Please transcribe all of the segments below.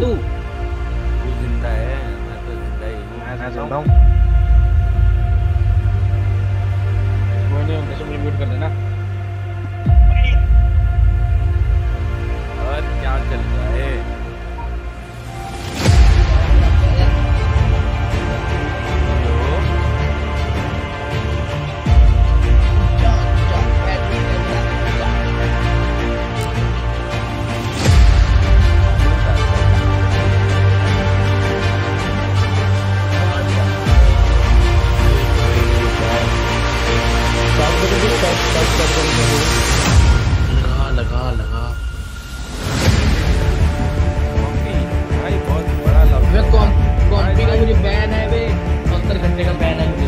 तू तू जिंदा है, मैं तो जिंदा ही हूं। मैं जिंदा हूं। कोई नहीं, उनको सब म्यूट कर देना। और क्या चल रहा है? लगा भाई बहुत बड़ा लगा। कॉम्पी का मुझे बैन है बे, 70 घंटे का बैन है मुझे।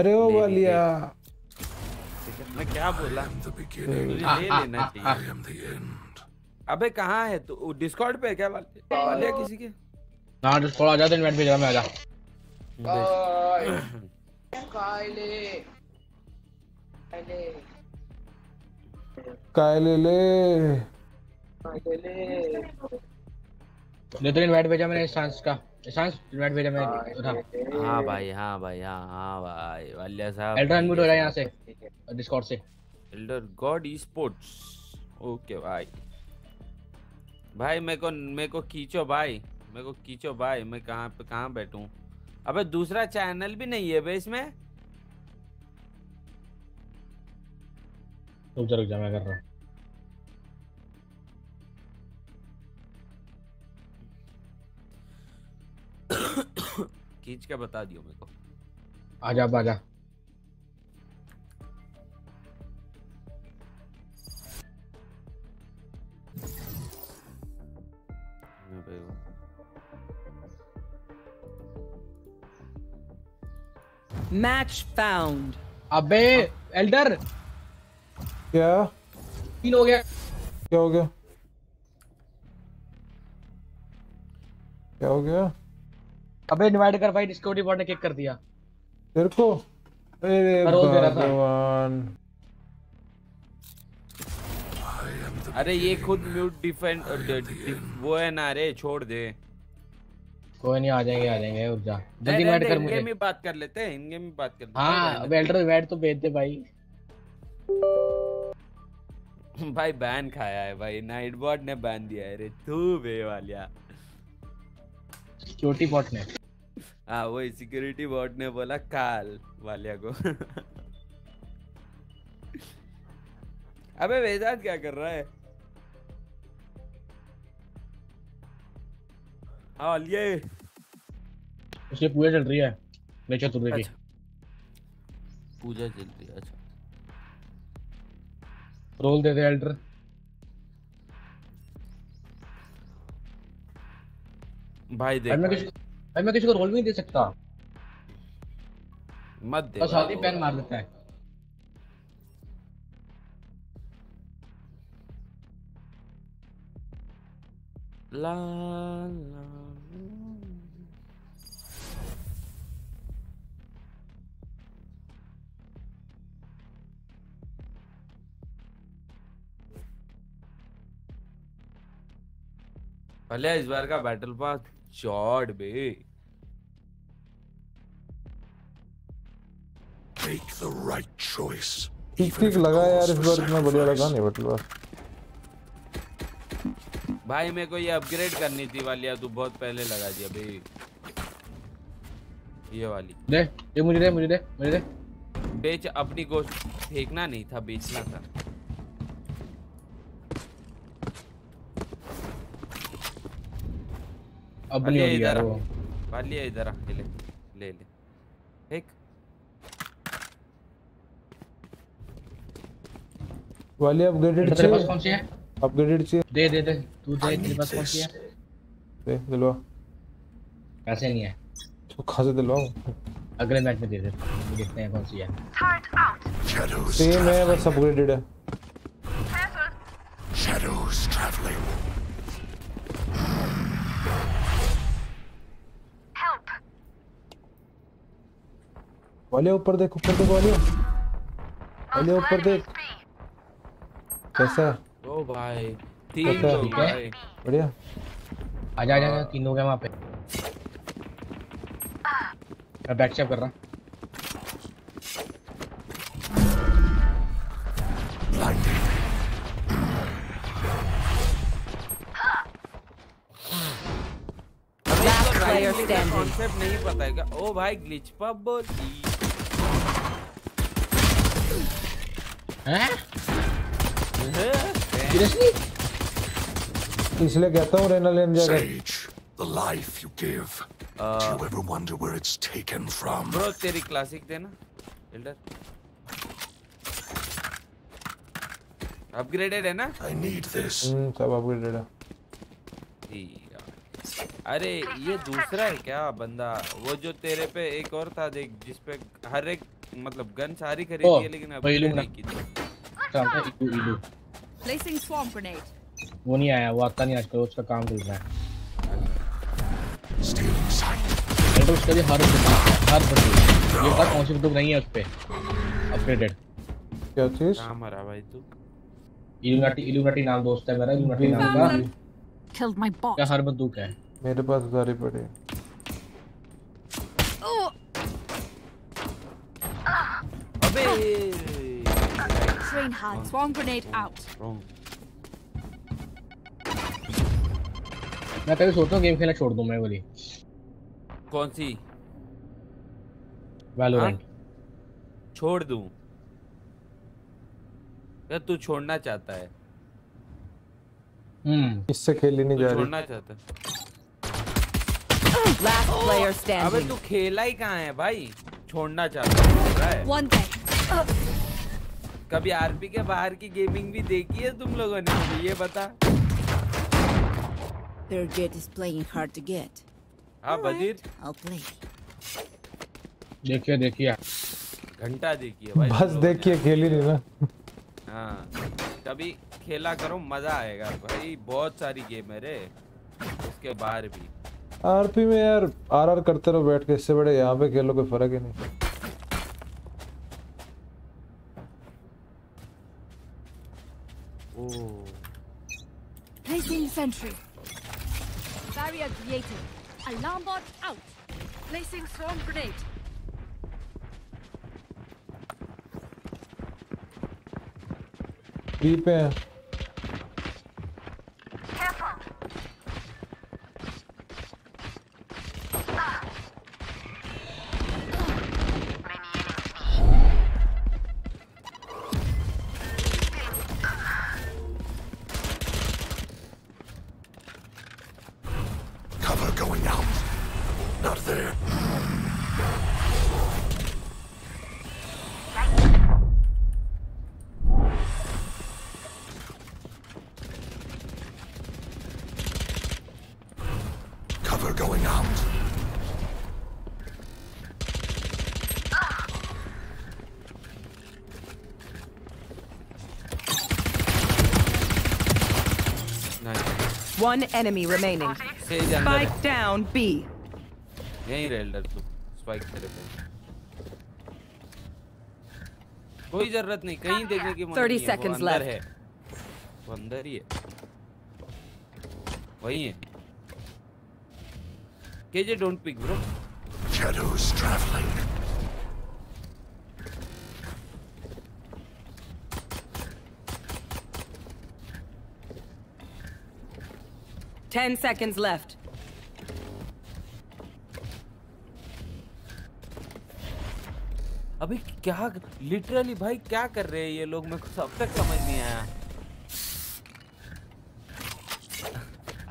अरे वो वालिया मैं क्या बोला, लेना चाहिए। अबे कहाँ है तू? तो डिस्कॉर्ड पे है क्या वालिया? किसी के ना डिस्कॉर्ड, आजा इनवाइट भेजा, मैं आजा ले तो इनवाइट भेजा मैंने सांस का। भेजा मैं उधर। हाँ भाई हाँ भाई हाँ हाँ भाई वालिया साहब एल्डर अनम्यूट हो रहा है यहाँ से डिस्कॉर्ड से। एल्डर गॉड ईस्पोर्ट्स, ओके भाई। भाई मेरे को खींचो भाई, मेरे को खींचो भाई। मैं कहाँ बैठूं? अबे दूसरा चैनल भी नहीं है बे इसमें। रुक जा मैं कर रहा हूँ। खींच के बता दियो मेरे को। आजा आजा मैच फाउंड। अबे एल्डर क्या तीन हो गया? क्या हो गया? क्या हो गया? अबे इनवाइट कर भाई, डिस्कॉर्ड बॉट ने किक कर दिया तेरे को। अरे ये खुद म्यूट डिफेंड वो है ना। अरे छोड़ दे, कोई नहीं, आ जाएंगे। रुक जा, जल्दी इनवाइट कर मुझे। इनगेम में बात कर लेते हैं, इनगेम में बात करते हैं। हां अबे एल्डर इनवाइट तो भेज दे भाई। भाई बैन खाया है भाई, नाइट बॉट ने बैन दिया है। अरे तू बे वालिया, सिक्योरिटी बॉट ने। हाँ वही सिक्योरिटी बॉट ने बोला काल वालिया को। अबे वेदांत क्या कर रहा है? हाँ ये उसे पूजा चल रही है, नेचर तुर्वे की पूजा चल रही है। अच्छा रोल दे दे एल्डर। भाई देख मैं किसी को रोल भी नहीं दे सकता। मत दे, बस आधी पैन मार देता है। ला ला भले इस बार का बैटल पास शॉर्ट बे। Make the right choice. ठीक लगा यार इस बार, इतना बढ़िया लगा नहीं बैटल पास। भाई मेरे को ये अपग्रेड करनी थी वालिया, तू बहुत पहले लगा दिया बे। ये वाली दे, ये मुझे दे, मुझे दे, मुझे दे। बेच अपनी गोश्त, फेंकना नहीं था, बेचना था। अब नहीं होगी यार वो। वाली इधर आ, ले ले ले, फेंक। वाली अपग्रेडेड चाहिए? तेरे पास कौन सी है? अपग्रेडेड चाहिए? दे दे दे, तू दे, तेरे पास कौन सी है? दे दिलवा। पैसे नहीं है। तो खा से दिलवाओ। अगले मैच में दे दे, देखते हैं कौन सी है। सेम है बस अपग्रेडेड है। Shadows traveling. Help. वाले ऊपर देख, ऊपर देख वाले। वाले ऊपर देख। कैसा? ओ भाई, तीन लोग हैं। बढ़िया। आजा आजा आजा, तीन लोग हैं वहाँ पे। मैं बैकस्टैप कर रहा। Last player standing. कॉन्सेप्ट नहीं पता है क्या? ओ भाई ग्लिच पब। हैं? Seriously? इसलिए कहता हूँ रेना लेन जाकर। Sage, the life you give. Do you ever wonder where it's taken from? Bro, तेरी classic देना, Elder. Upgraded है ना? I need this. सब upgraded है। अरे ये दूसरा है क्या बंदा? वो जो तेरे पे एक और था देख, जिसपे हर एक मतलब गन सारी खरीदी है लेकिन upgrade नहीं की थी। Placing swamp grenade. वो नहीं आया, वो आता नहीं आजकल, उसका काम चल रहा है। तो उसका भी हर बंदे ये बात कॉन्सेप्ट तो नहीं है उसपे अपग्रेडेड। क्या चीज? काम हरा भाई तू। इल्यूमिनाटी नाम दोस्त है मेरा, इल्यूमिनाटी नाम का। Killed my boss. क्या हर बंदूक है? मेरे पास सारी पड़ी। अबे train hard swarm grenade out मैं कभी सोचता हूं गेम खेलना छोड़ दूं मैं वाली। कौन सी? वैलोरेंट छोड़ दूं क्या? तू छोड़ना चाहता है? इससे खेलने नहीं जा रही। छोड़ना चाहता है? Last player standing. अबे तू खेला ही कहां है भाई? छोड़ना चाहता है? One dead. कभी आरपी के बाहर की गेमिंग भी देखी है तुम लोगों ने? मुझे ये बता। Their jet is playing hard to get. हाँ बजीर। I'll play. देखिए देखिए। घंटा देखिए भाई। बस देखिए, खेली नहीं ना। हाँ। कभी खेला करो, मजा आएगा भाई। बहुत सारी गेम है रे। उसके बाहर भी। आरपी में यार आरआर करते रहो बैठ के, इससे बड़े यहाँ पे खेलो, कोई फर्क ही नहीं। Placing sentry. Barrier created. Alarm bot out. Placing swarm grenade. Reaper. Careful. One enemy remaining. Spike down B. नहीं रेल्डर तू स्पाइक तेरे पे। कोई जरूरत नहीं, कहीं देखने की मत। 30 seconds left. वो अंदर ही है, वही है। KJ don't pick bro. Shadows traveling. Ten seconds left. अभी क्या लिटरली भाई क्या कर रहे हैं ये लोग, मेरे को अब तक समझ नहीं आया।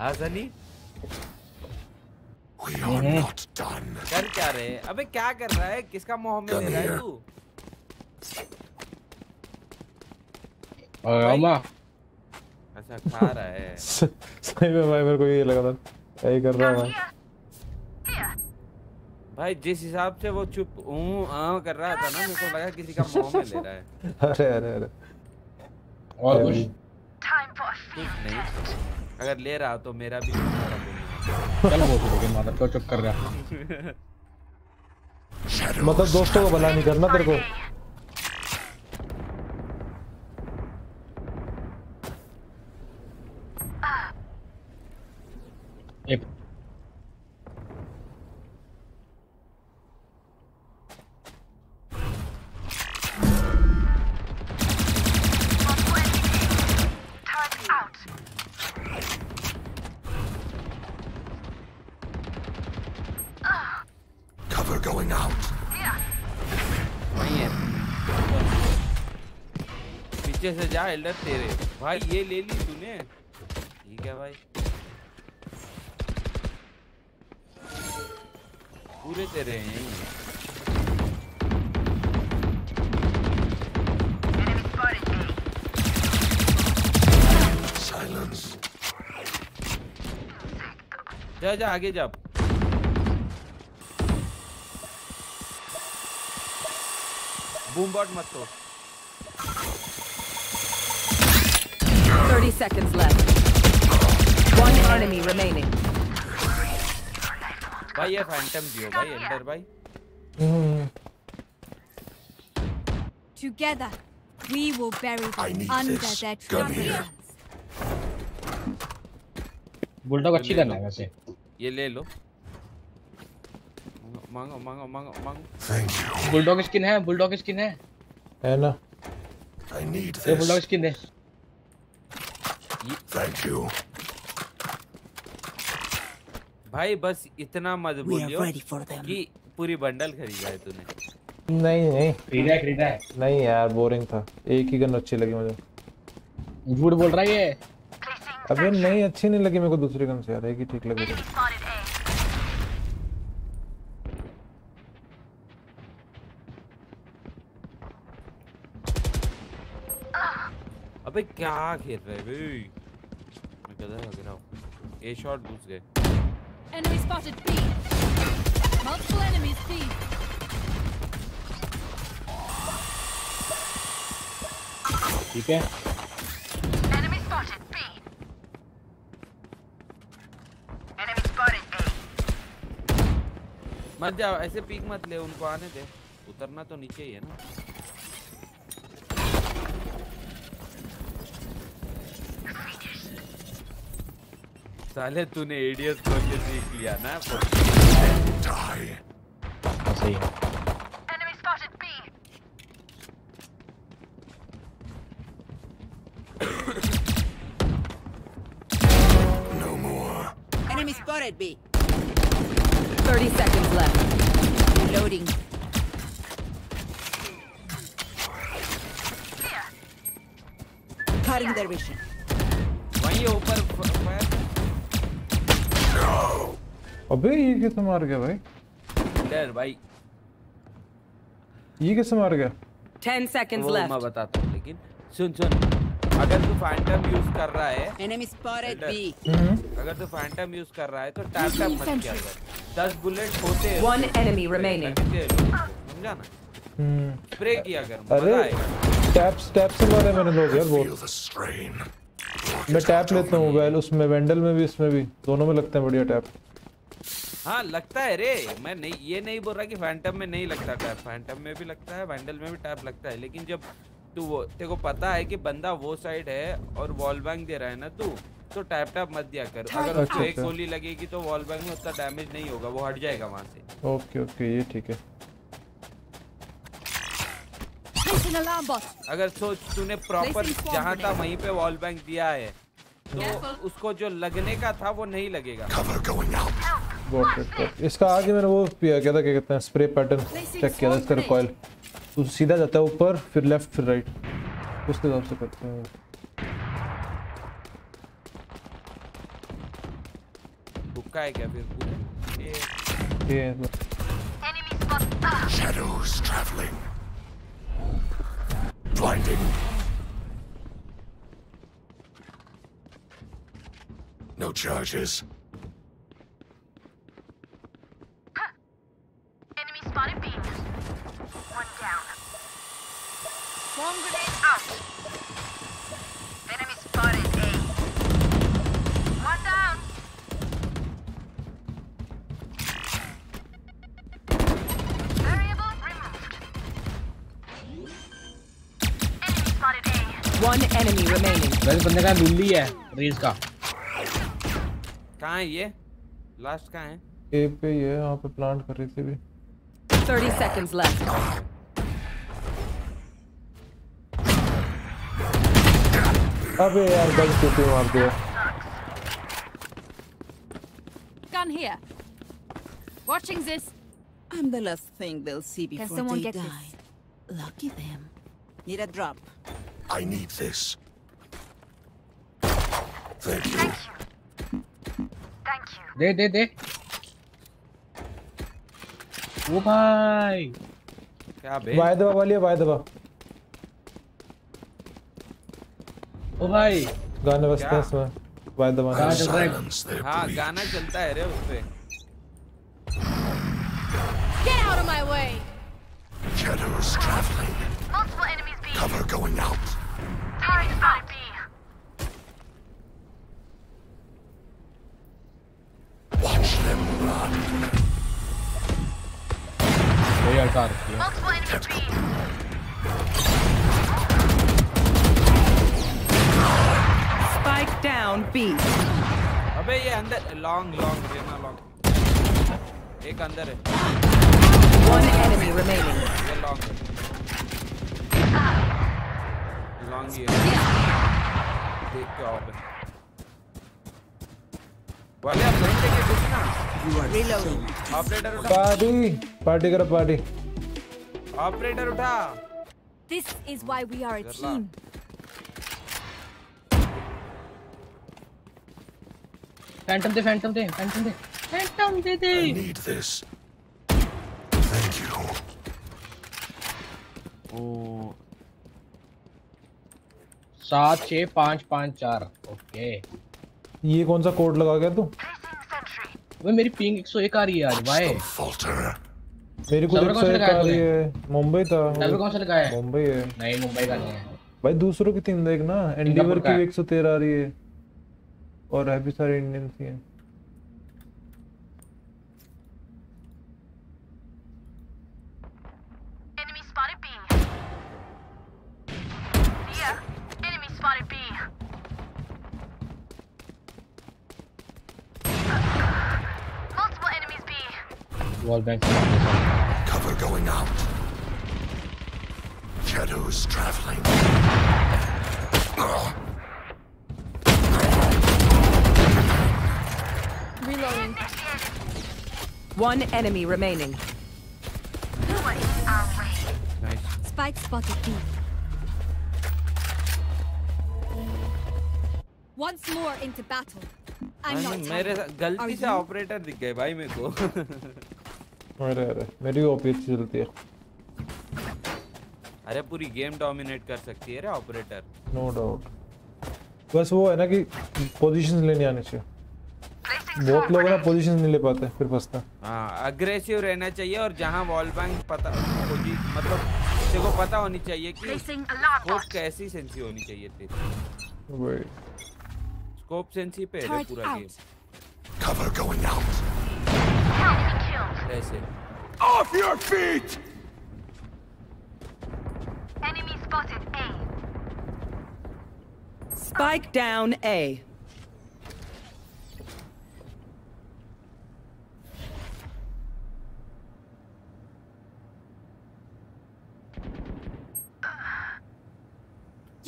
आजली कर क्या रहे, अबे क्या कर रहा है, किसका मुंह में ले रहा है तू? अच्छा खा रहा है सही में भाई, मेरे को ये लगा था यही कर रहा है भाई। जिस हिसाब से वो चुप कर रहा था ना, मेरे को लगा किसी का मुंह में ले रहा है। अरे अरे अरे और कुछ नहीं, अगर ले रहा तो मेरा भी चल बोल, मतलब तो चुप कर रहा मतलब दोस्तों को भला नहीं करना तेरे को। से जा एल्डर तेरे भाई, ये ले ली तूने, ठीक है भाई पूरे तेरे हैं। जा जा आगे जा, बूमबॉट मत तोड़। 30 seconds left. One enemy remaining. भाई ये Phantom दियो भाई, अंदर भाई। Together, we will bury them under their trunks. Bulldog अच्छी करना है वैसे। ये ले लो। मांगो मांगो मांगो मांगो। Bulldog skin है, Bulldog skin है। है ना? I need this. ये Bulldog skin है। Thank you. भाई बस इतना मत बोलियो कि पूरी बंडल खरीदा है तूने। नहीं नहीं खरीदा खरीदा है। नहीं यार बोरिंग था, एक ही गन अच्छी लगी मुझे। झूठ बोल रहा है ये। अबे नहीं अच्छी नहीं लगी मेरे को दूसरी गन से यार, एक ही ठीक लगी। अबे क्या खेल रहे बे, मैं गधा लग रहा हूं। ए शॉट घुस गए। Enemy spotted B. Multiple enemies B. ठीक है। Enemy spotted B. Enemy spotted A. मत जाओ ऐसे, पीक मत ले, उनको आने दे, उतरना तो नीचे ही है ना। साले तूने एडीएस खोल के सीख लिया ना। सही है। Enemy spotted B. No more. Enemy spotted B. 30 seconds left. Reloading. Cutting their vision. वहीं ऊपर फायर। अबे ये कैसे मार गया भाई? डर भाई ये कैसे मार गया? 10 seconds left. मैं बताता हूँ, लेकिन सुन सुन, अगर तू Phantom यूज कर रहा है, enemy spotted B. अगर तू Phantom यूज कर रहा है तो टैप टैप मत किया कर। 10 बुलेट होते हैं। One enemy remaining. समझा ना? स्प्रे किया कर। अरे टैप टैप से मारे मैंने लोग यार बहुत। मैं टैप लेता हूँ वेल, उसमें वेंडल में भी इसमें भी दोनों में लगते हैं बढ़िया टैप। हाँ लगता है रे, मैं नहीं ये नहीं बोल रहा कि Phantom में नहीं लगता टैप, Phantom में भी लगता है, वेंडल में भी टैप लगता है। लेकिन जब तू वो तेरे को पता है कि बंदा वो साइड है और वॉल बैंग दे रहा है ना तू, तो टैप टैप मत दिया कर। अगर उसको एक गोली लगेगी तो वॉल बैंग में उतना डैमेज नहीं होगा, वो हट जाएगा वहाँ से। ओके ओके ये ठीक है। अगर सोच तूने प्रॉपर जहाँ था वहीं पे वॉल बैंक दिया है तो उसको जो लगने का था वो नहीं लगेगा। इसका आगे मैंने वो किया था, क्या कहते हैं स्प्रे पैटर्न चेक किया था इसका रिकॉइल, तो सीधा जाता है ऊपर फिर लेफ्ट फिर राइट, उस हिसाब से करते हैं। रुका है क्या फिर ये shadows traveling blinding no charges spotted beam. One down. One grenade out. Enemy spotted A. One down. Variable removed. Enemy spotted A. One enemy remaining. Guys, bande ka lulli hai, race ka. Kahan hai ye? Last kahan hai? A pe ye yahan pe plant kar rahe the bhi. 30 seconds left. अबे यार gun छुपी मार दिया। Gun here. Watching this. I'm the last thing they'll see before they die. This? Lucky them. Need a drop. I need this. Thank you. Thank you. Thank you. दे ओ भाई क्या बे भाई दबा वाली भाई दबा ओ भाई गाना बजता है इसमें भाई दबा हां गाना चलता है रे उस पे Get out of my way Shadows traveling Multiple enemies being Cover going out Target five B Watch them run यार कार स्पाइक डाउन बी अबे ये अंदर लॉन्ग लॉन्ग रेना लॉन्ग एक अंदर है वन एनिमी रिमेनिंग ये लॉन्ग लॉन्ग ये देख के आओ वाले आप घंटे के कुछ ना ऑपरेटर उठा पार्टी करो पार्टी ऑपरेटर उठा this is why we are a team phantom they need this thank you oh 7 6 5 5 4 okay ये कौन सा कोड लगा गया तू वो मेरी पिंग 101 आ रही है आज भाई मेरे को 101 आ रही है मुंबई था सर्वर कौन सा लगाया है मुंबई है नहीं मुंबई का नहीं है भाई दूसरों की टीम देख ना एंडीवर की 113 आ रही है और अभी सारे इंडियन थी हैं enemy spotted B here enemy spotted B Wall bank. Cover going out. Shadows traveling. Reloading. One enemy remaining. Nice. Spike spotted deep. Once more into battle. I'm not. मेरे गलती से operator दिख गए भाई मेरे को. अरे अरे मेरी ओपी अच्छी चलती है अरे पूरी गेम डोमिनेट कर सकती है रे ऑपरेटर नो डाउट बस वो है ना कि पोजीशंस लेने आने चाहिए बहुत लोग ना पोजीशंस नहीं ले पाते फिर फंसता हां अग्रेसिव रहना चाहिए और जहां वॉल बैंक पता होगी मतलब देखो पता होनी चाहिए कि स्कोप कैसी सेंसी होनी चाहिए तेरी भाई स्कोप सेंसी पे है पूरा गेम कवर गोइंग आउट ऐसे Off your feet! Enemy spotted A. Spike down A.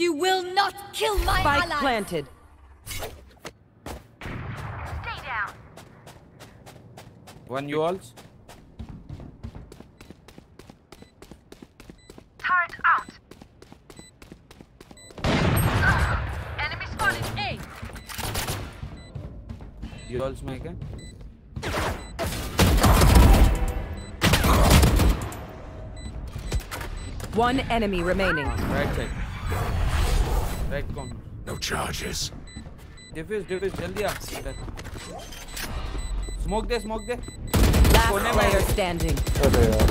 You will not kill my ally. Spike planted. Stay down. One you ult. Turret out. Enemy spotted A. You ult, Micah. One enemy remaining. Right side. Right corner. No charges. Defuse, defuse, jaldi aap. Smoke there, smoke there. Last player standing. Oh, they are.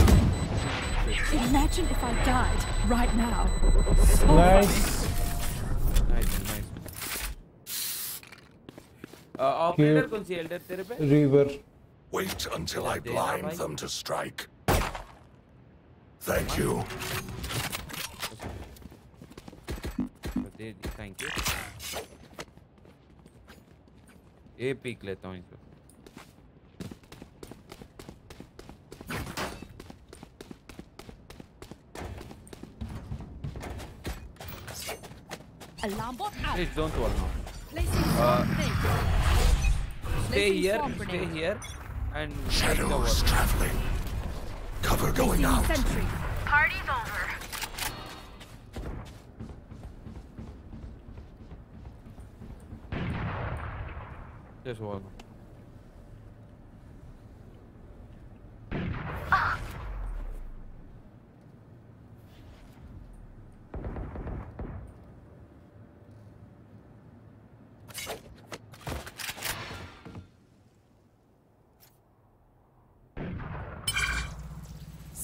Imagine if I died right now. Oh. Nice. Nice, nice. Operator kaun si elder tere pe? Reaper. Wait until I blind them to strike. Thank you. Thank you. A peek leta hoon isko. Please don't wall now. Stay here, and shadows traveling. Cover going out. Sentry. Party's over. There's one.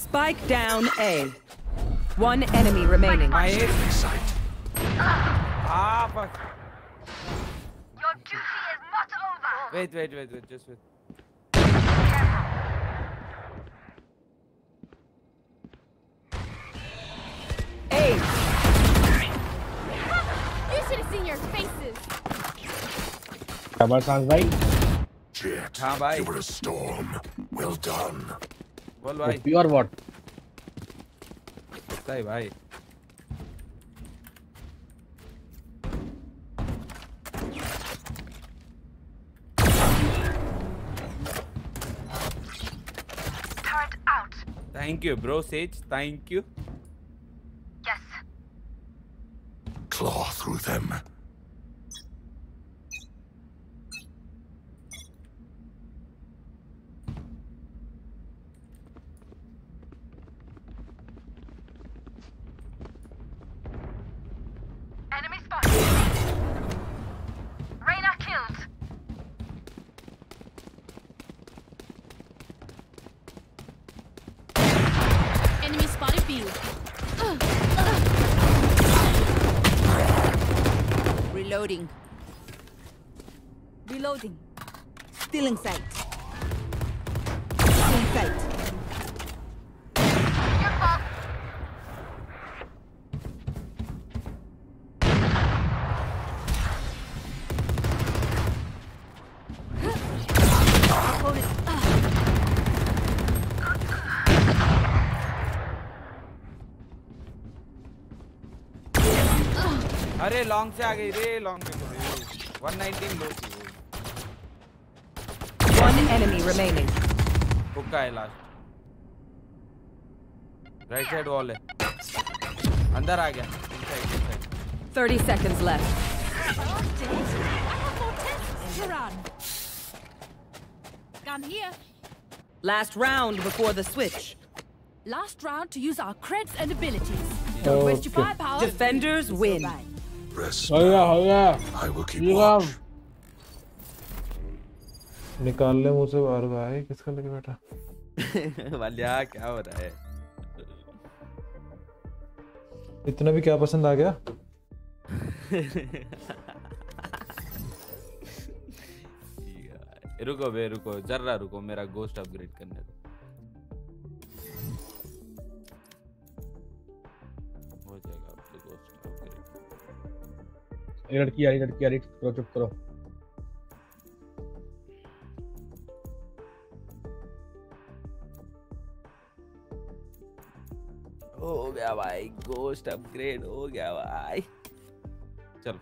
Spike down A. One enemy remaining. My sight. Ah, fuck. Your duty is not over. Wait, wait, wait, wait, just wait. A. You should have seen your faces. Cover sounds like. Shit. You were a storm. Well done. Well, bhai. You are what? Hey, bhai. Turret out. Thank you, bro, Sage. Thank you. Yes. Claw through them. Reloading. Reloading. Still in sight. Still in sight. Long se aa gayi re, long se 119 low. One enemy remaining. Hookka hai last. Right side wall hai. Andar aa gaya. Inside, inside. 30 seconds left. Come here. Last round before the switch. Last round to use our creds and abilities. Don't waste your firepower. Defenders win. Rest. Oh yeah, oh yeah. I will keep watch. निकाल ले मुझसे बाहर भाई, किसका लेके बैठा? वालिया क्या हो रहा है? इतना भी क्या पसंद आ गया? रुको बे रुको, जरा रुको, मेरा गोस्ट अपग्रेड करने दो. लड़की आ रही करो चुप करो हो गया भाई गोस्ट अपग्रेड हो गया भाई चलो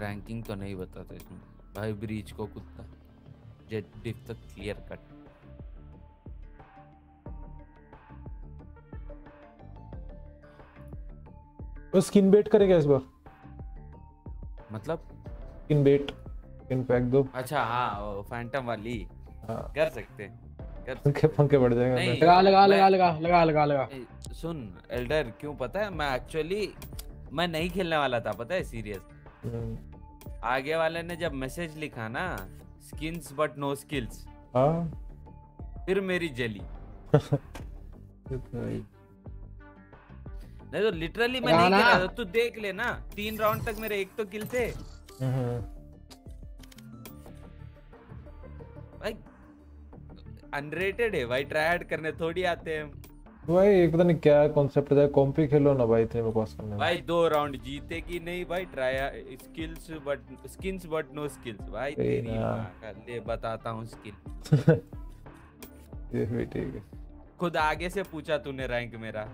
रैंकिंग तो नहीं बताता इसमें भाई। ब्रीच को कुत्ता, जेट डिफ तक क्लियर कट। वो स्किन बेट करेगा इस बार, मतलब स्किन बेट इनपैक्ट दो। अच्छा हाँ फैंटम वाली कर सकते हैं। पंखे बढ़ जाएंगे। लगा लगा लगा लगा लगा लगा लगा। सुन एल्डर क्यों पता है, मैं एक्चुअली मैं नहीं खेलने वाला था पता है सीरियस। आगे वाले ने जब मैसेज लिखा ना स्किन्स बट नो स्किल्स, फिर मेरी जली। नहीं तो लिटरली मैं नहीं खेला था। तू देख ले ना 3 राउंड तक मेरे 1 तो किल थे भाई। अनरेटेड है भाई, ट्रायड करने थोड़ी आते हैं भाई। एक पता नहीं क्या कॉन्सेप्ट है, कॉम्प ही खेलो ना भाई। इतने में कॉस्ट करने भाई 2 राउंड जीते कि नहीं भाई। Try skills but skins but no skills भाई, तेरी मां ले बताता हूं स्किल। ये भी ठीक है, खुद आगे से पूछा तूने रैंक मेरा।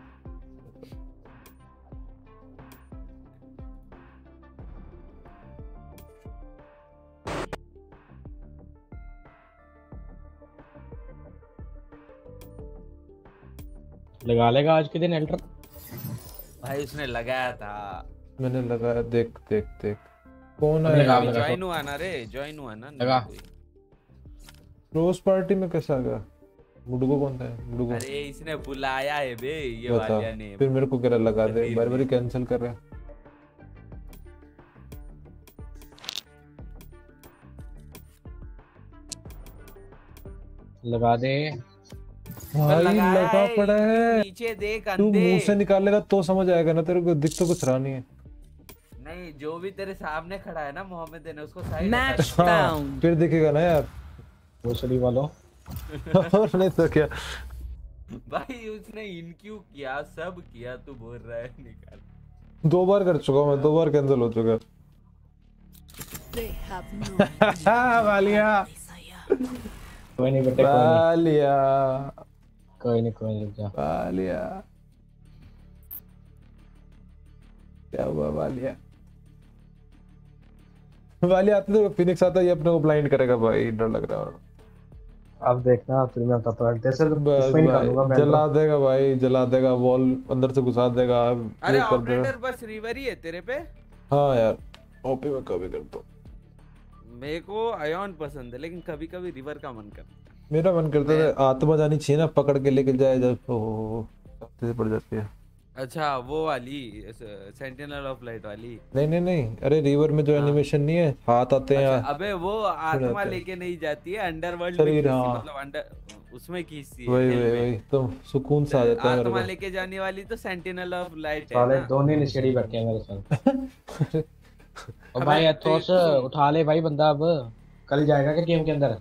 लगा लेगा आज के दिन एल्टर भाई। उसने लगाया था, मैंने लगाया। देख देख देख कौन है, जॉइन हुआ ना रे, जॉइन हुआ ना लगा। क्लोज पार्टी में कैसा आ गया? मुडुगो कौन था? मुडुगो अरे इसने बुलाया है बे, ये वाला ने फिर मेरे को कह रहा लगा दे, बार-बार कैंसिल कर रहा है। लगा दे भाई, लगा पड़ा है। नीचे देख अंधे। तू मुंह से निकालेगा तो समझ आएगा ना तेरे को। दिख तो कुछ रहा नहीं है। नहीं जो भी तेरे सामने खड़ा है ना मोहम्मद ने, उसको साइड मैच डाउन फिर दिखेगा ना यार। भोसड़ी वालों और नहीं तो क्या भाई, उसने इनक्यू किया सब किया, तू बोल रहा है निकाल। 2 बार कर चुका हूं मैं, 2 बार कैंसिल हो चुका है वालिया। कोई नहीं बेटा, कोई नहीं जा वालिया। क्या हुआ वालिया? वालिया आते तो फिनिक्स आता, ये अपने को ब्लाइंड करेगा भाई। डर लग रहा है अब, देखना फिर मैं पता है जला देगा भाई, जला देगा। वॉल अंदर से घुसा देगा। अरे ऑपरेटर बस रिवर ही है तेरे पे। हां यार ओपी में कभी करता हूं। मेरे को आयन पसंद है, लेकिन कभी कभी रिवर का मन करता है। मेरा मन करता है आत्मा जानी चाहिए ना, पकड़ के लेके जाए जब से पड़ जाती है। अच्छा वो वाली सेंटिनल ऑफ लाइट वाली? नहीं अरे रिवर में जो एनिमेशन नहीं है, हाथ आते हैं। अच्छा, अबे वो आत्मा लेके नहीं जाती है, अंडरवर्ल्ड में मतलब अंडर उसमें खींचती है। वही तो सुकून सा आ जाता है। आत्मा लेके जाने वाली तो सेंटिनल ऑफ लाइट है। साले दोनों ने सीढ़ी रखे मेरे साथ। और भाई अथोस उठा ले भाई बंदा, अब कल जाएगा क्या गेम के अंदर?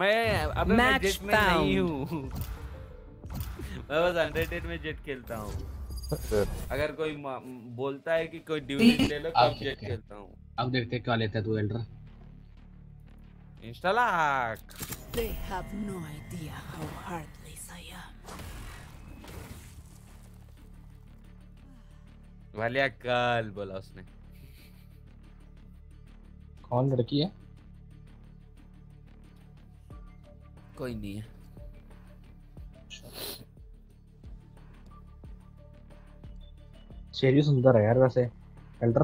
मैं अबे मैं जेट में नहीं हूं। मैं बस अनरेटेड में जेट खेलता हूं। अगर कोई बोलता है कि कोई ड्यूटी ले लो तब जेट खेलता हूं। अब देखते क्या लेता है तू Elder. Instalock they have no idea how heartless I am. Walia call बोला उसने। कौन लड़की है? कोई नहीं है। शेरी सुंदर है यार वैसे एल्डर।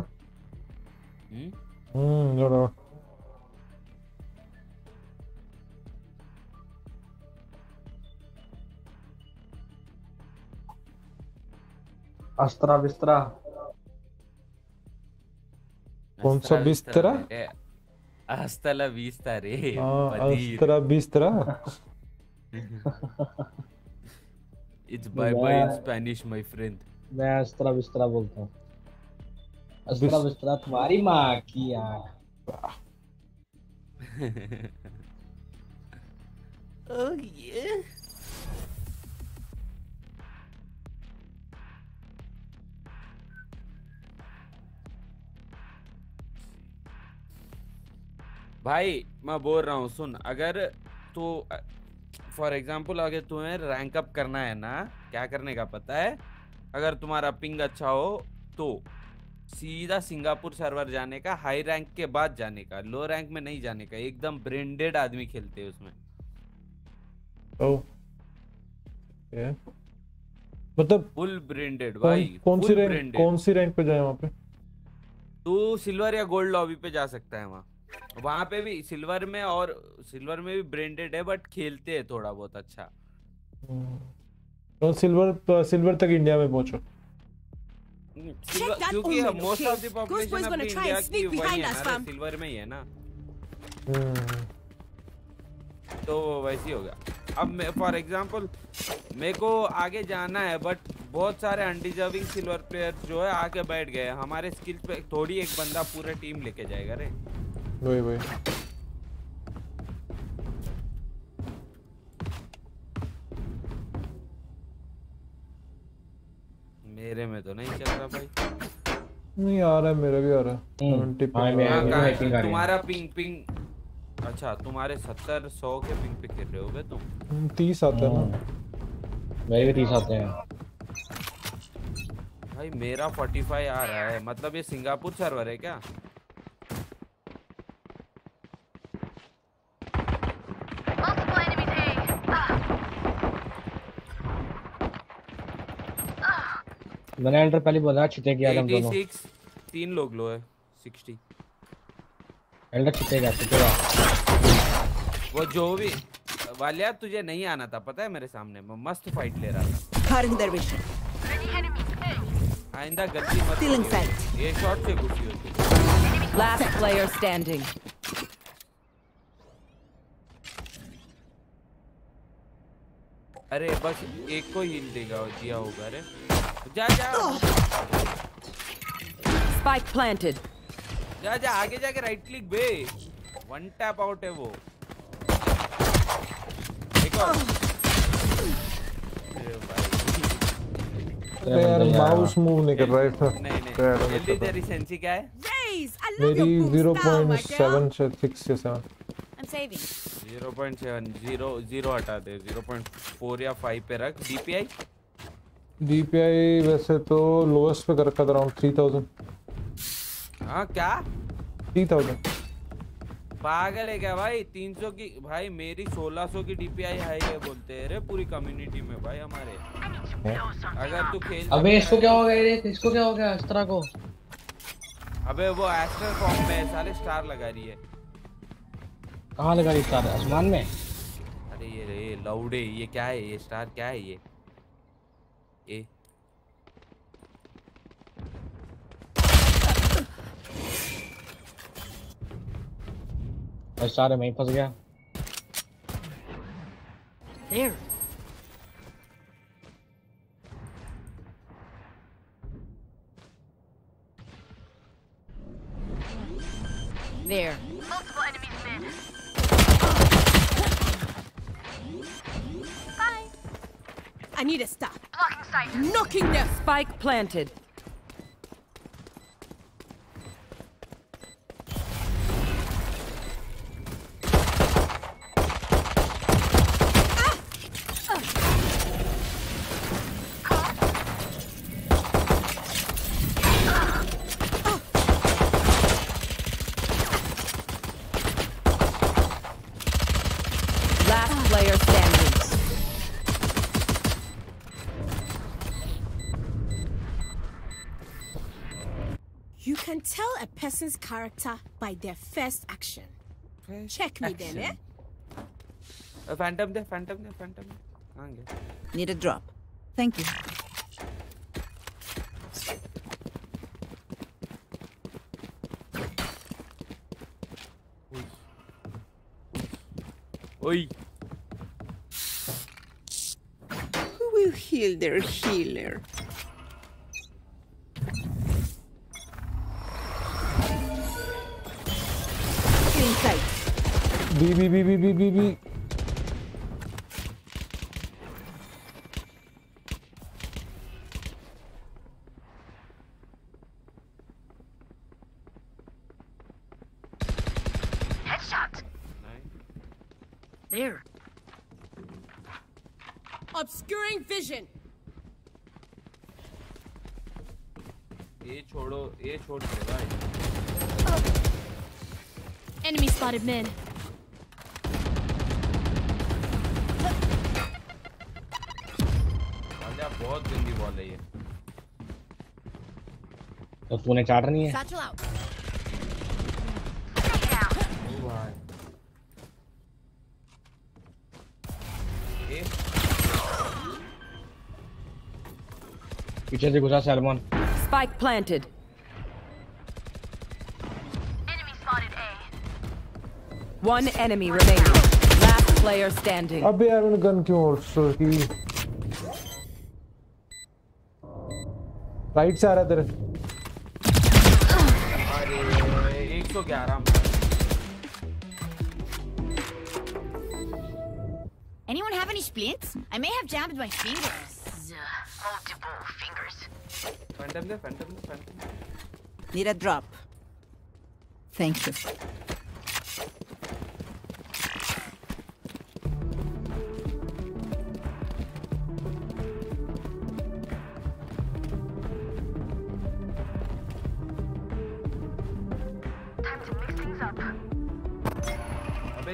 जोड़ो अस्त्रा बिस्तरा। कौन सा बिस्तरा? अस्तला बिस्तरा रे, अस्तला बिस्तरा। It's bye bye in Spanish my friend. मैं अस्तला बिस्तरा बोलता हूं। अस्तला बिस्तरा तुम्हारी मां की यार। Oh yeah. भाई मैं बोल रहा हूँ सुन, अगर तू फॉर एग्जाम्पल अगर तुम्हें रैंक अप करना है ना, क्या करने का पता है? अगर तुम्हारा पिंग अच्छा हो तो सीधा सिंगापुर सर्वर जाने का, हाई रैंक के बाद जाने का, लो रैंक में नहीं जाने का। एकदम ब्रांडेड आदमी खेलते हैं उसमें। ओह ये मतलब फुल ब्रांडेड भाई। कौन सी रैंक पे जाए? वहां पे तू सिल्वर या गोल्ड लॉबी पे जा सकता है। वहाँ पे भी सिल्वर में, और सिल्वर में भी ब्रांडेड है बट खेलते हैं थोड़ा बहुत अच्छा। तो सिल्वर तक इंडिया में पहुँचो क्योंकि मोस्ट ऑफ द पॉपुलेशन अपने इंडिया की वही है ना, सिल्वर में ही है ना। तो वैसे ही होगा। अब मैं फॉर एग्जांपल मेरे को आगे जाना है बट बहुत सारे अनडिजर्विंग सिल्वर प्लेयर जो है आके बैठ गए। हमारे स्किल्स पे थोड़ी एक बंदा पूरा टीम लेके जाएगा रे। वही मेरे में तो नहीं चल रहा भाई। नहीं आ रहा है, मेरा भी आ रहा है। तुम्हारा पिंग अच्छा, तुम्हारे 70-100 के पिंग पे खेल रहे होगे तुम। 30 आते हैं ना, मेरे भी 30 आते हैं भाई। मेरा 45 आ रहा है। मतलब ये सिंगापुर सर्वर है क्या? मैंने एंटर पहले बोला छिटे गया हम दोनों। 86 तीन लोग लो है 60 एंटर छिटे गया। वो जो भी वालिया तुझे नहीं आना था पता है, मेरे सामने मैं मस्त फाइट ले रहा था। हर दरवेश आइंदा गलती मत करो। ये शॉट से घुसी होती। Last player standing. अरे बस एक को हील देगा दिया होगा। अरे जा स्पाइक प्लांटेड। जा आगे जाके राइट क्लिक बे, वन टैप आउट है वो। देखो भाई माउस मूव नहीं कर रहा है। नहीं जल्दी तेरी सेंसी क्या है? मेरी 0.7 से 6 या 7। I'm saving 0.7 0 हटा दे, 0.4 या 5 पे रख। DPI DPI वैसे तो लोएस्ट पे कर रखा था अराउंड 3000। हाँ क्या 3000? पागल है क्या भाई? 300 की भाई मेरी 1600 की DPI हाई है बोलते हैं रे पूरी कम्युनिटी में भाई हमारे। अगर तू खेल अबे इसको क्या हो गया रे? इसको क्या हो गया एस्ट्रा को? अबे वो एस्ट्रा फॉर्म में साले स्टार लगा रही है। कहाँ लगा रही स्टार? आसमान में? अरे ये लाउडे ये क्या है? ये स्टार क्या है ये? सारे में फंस गया। There. There. Multiple enemies mid. I need a stop. Locking sight. Knocking their spike planted. Last player standing. You can tell a person's character by their first action. Check me then, eh? Phantom. Need a drop. Thank you. Oi. Who will heal their healer? B. Headshot. There. Obscuring vision. ये छोड़ Enemy spotted mid. बहुत गंदी ball है ये। तो तूने charter नहीं है? पीछे से घुसा Salman. Spike planted. Enemy spotted A. One enemy remaining. Last player standing. अबे यार उन्हें गन क्यों और की? राइट से आ रहा तेरे अरे 111 Anyone have any splints? I may have jammed my fingers. Multiple fingers. Phantom. Need a drop. Thank you.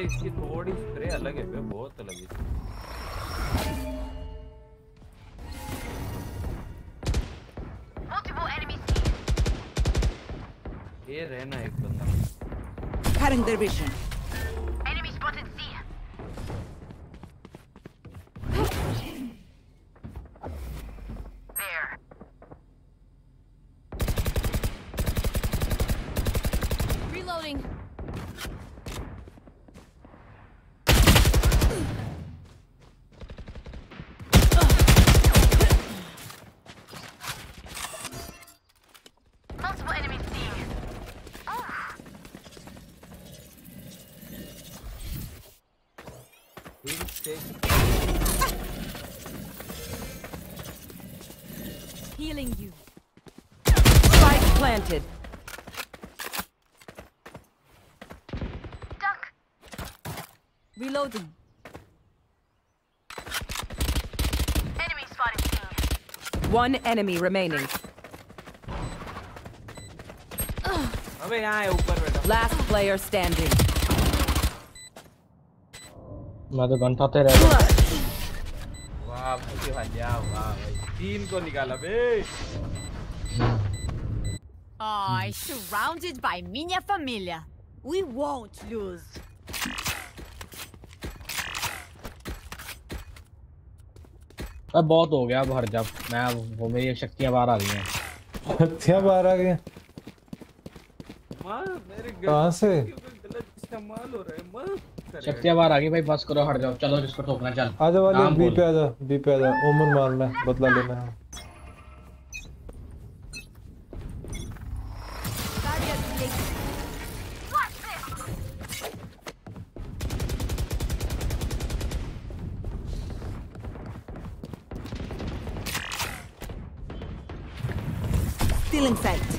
इसकी थोड़ी स्प्रे अलग है बहुत अलग है multiple enemies ये रहना एक बंदा current their vision enemy spotted C there reloading Healing you. Spike planted. Duck. Reloading. Enemy spotted. One enemy remaining. Last player standing. मैं तो घंटाते रह गया। वाह भाई भैया वाह भाई तीन को निकाला बे। I surrounded by minha família. We won't lose. अब बहुत हो गया भर जब मैं वो मेरी शक्तियाँ बाहर आ गई हैं। शक्तियाँ बाहर आ गई हैं। माँ मेरे कहाँ से? माल हो रहा है माँ। शक्तियाँ बाहर आ गई भाई बस करो हट जाओ चलो जिसको ठोकना चल आजा वाले बी पे आजा उमर मारना है बदला लेना है stealing sight पीछा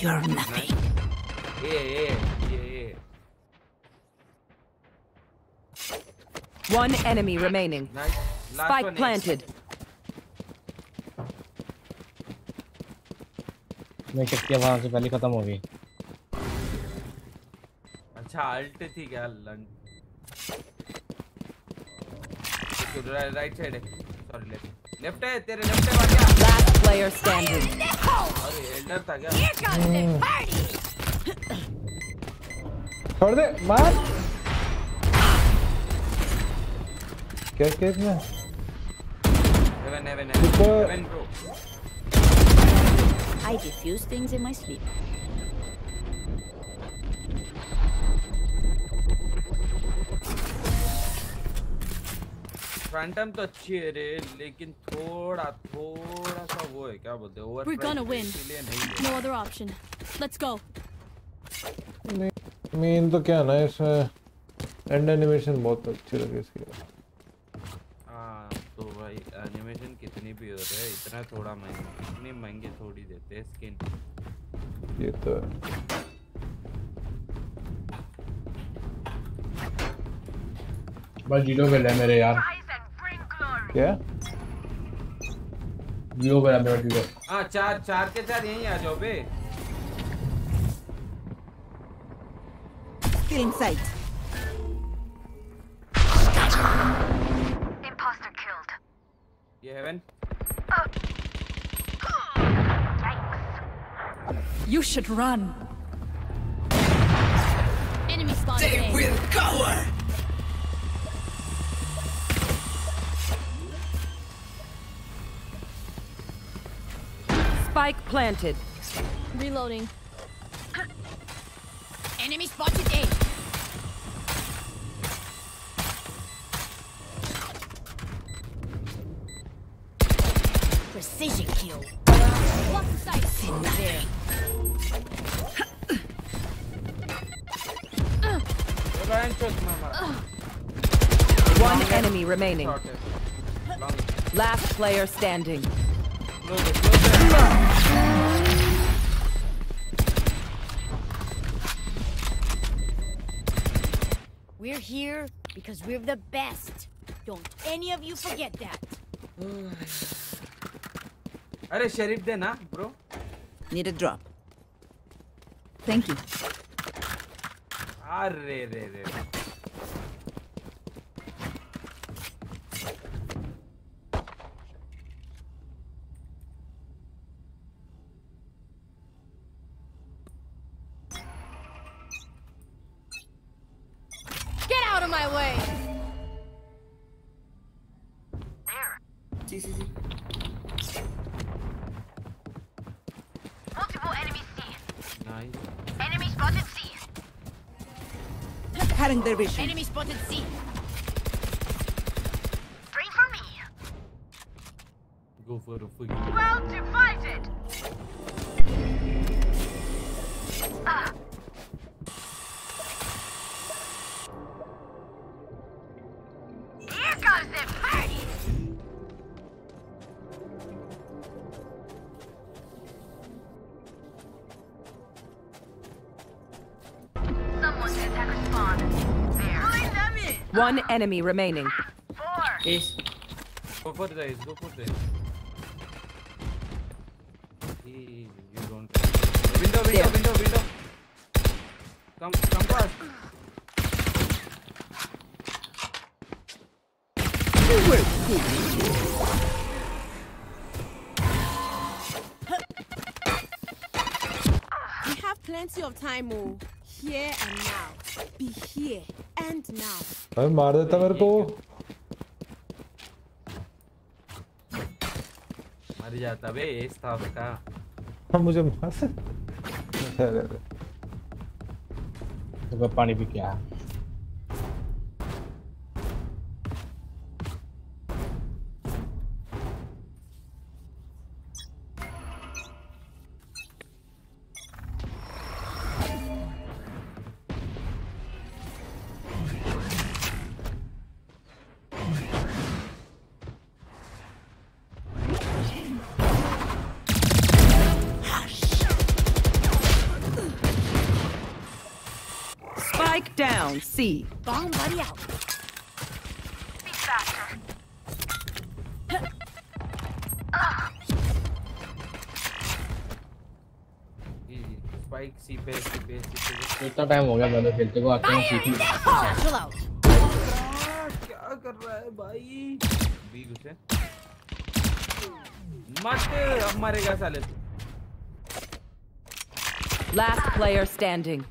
You're nothing. One enemy remaining. Nice. Spike planted. मैं शक्तियाँ वहाँ से पहले खत्म हो गई। अच्छा अल्ट थी क्या लंड? राइट साइड है। सॉरी लेफ्ट है तेरे लेफ्ट है क्या? Last player standing. अरे एल्डर था क्या? छोड़ दे मार। क्या क्या इसमें? Heaven bro. I diffuse things in my sleep. Phantom तो अच्छी है रे, लेकिन थोड़ा सा वो है, क्या बोलते हैं, overprice. We're gonna win. No other option. Let's go. मेन तो क्या ना इसमें एंड एनिमेशन बहुत अच्छी लगी इसकी। हाँ तो भाई एनिमेशन कितनी भी होती है, इतना थोड़ा महंगे, इतनी महंगे थोड़ी देते हैं स्किन। ये तो बस जीरो वेल है मेरे यार। क्या? जीरो वेल है मेरा जीरो। हाँ चार के यहीं आ जाओ बे। Killing sight. Imposter killed. You heaven? Yikes. You should run. Enemy spotted. They will cover. Spike planted. Reloading. Enemy spotted A. Precision kill. Block the sight. Sitting there. One enemy remaining. Last player standing. We're here because we're the best. Don't any of you forget that. Arey Sheriff de na, bro. Need a drop. Thank you. Arey. Enemy spotted C. Straight for me. Go for a flick. Well divided. Here goes the party. Someone can attack a spawn. One enemy remaining. Yes. Go for this. You don't. Window. Come fast. We have plenty of time, Mo. Here and now. Be here and now. अबे मार देता मेरे को। मर जाता बे इस ताप का। हाँ मुझे मार सकता। तो पानी भी क्या? C. Bomb buddy out. Be faster. Spike C पे. इतना टाइम हो गया मैंने खेलते को आते हैं सीटी। क्या कर रहा है भाई? बी घुसे। मत अब मरेगा साले। Last player standing.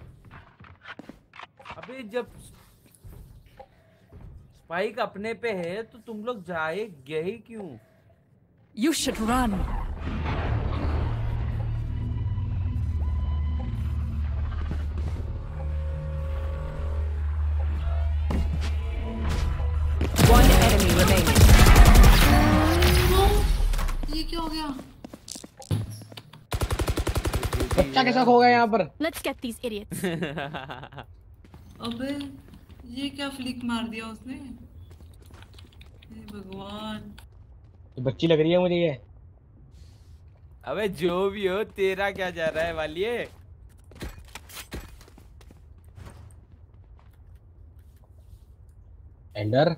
अभी जब स्पाइक अपने पे है तो तुम लोग जाए गए क्यों? You should run. One enemy remains. ये क्या हो गया? बच्चा कैसा खो गया यहाँ पर? Let's get these idiots. अबे ये क्या फ्लिक मार दिया उसने? हे भगवान। तो बच्ची लग रही है मुझे ये। अबे जो भी हो तेरा क्या जा रहा है वालिये? एल्डर?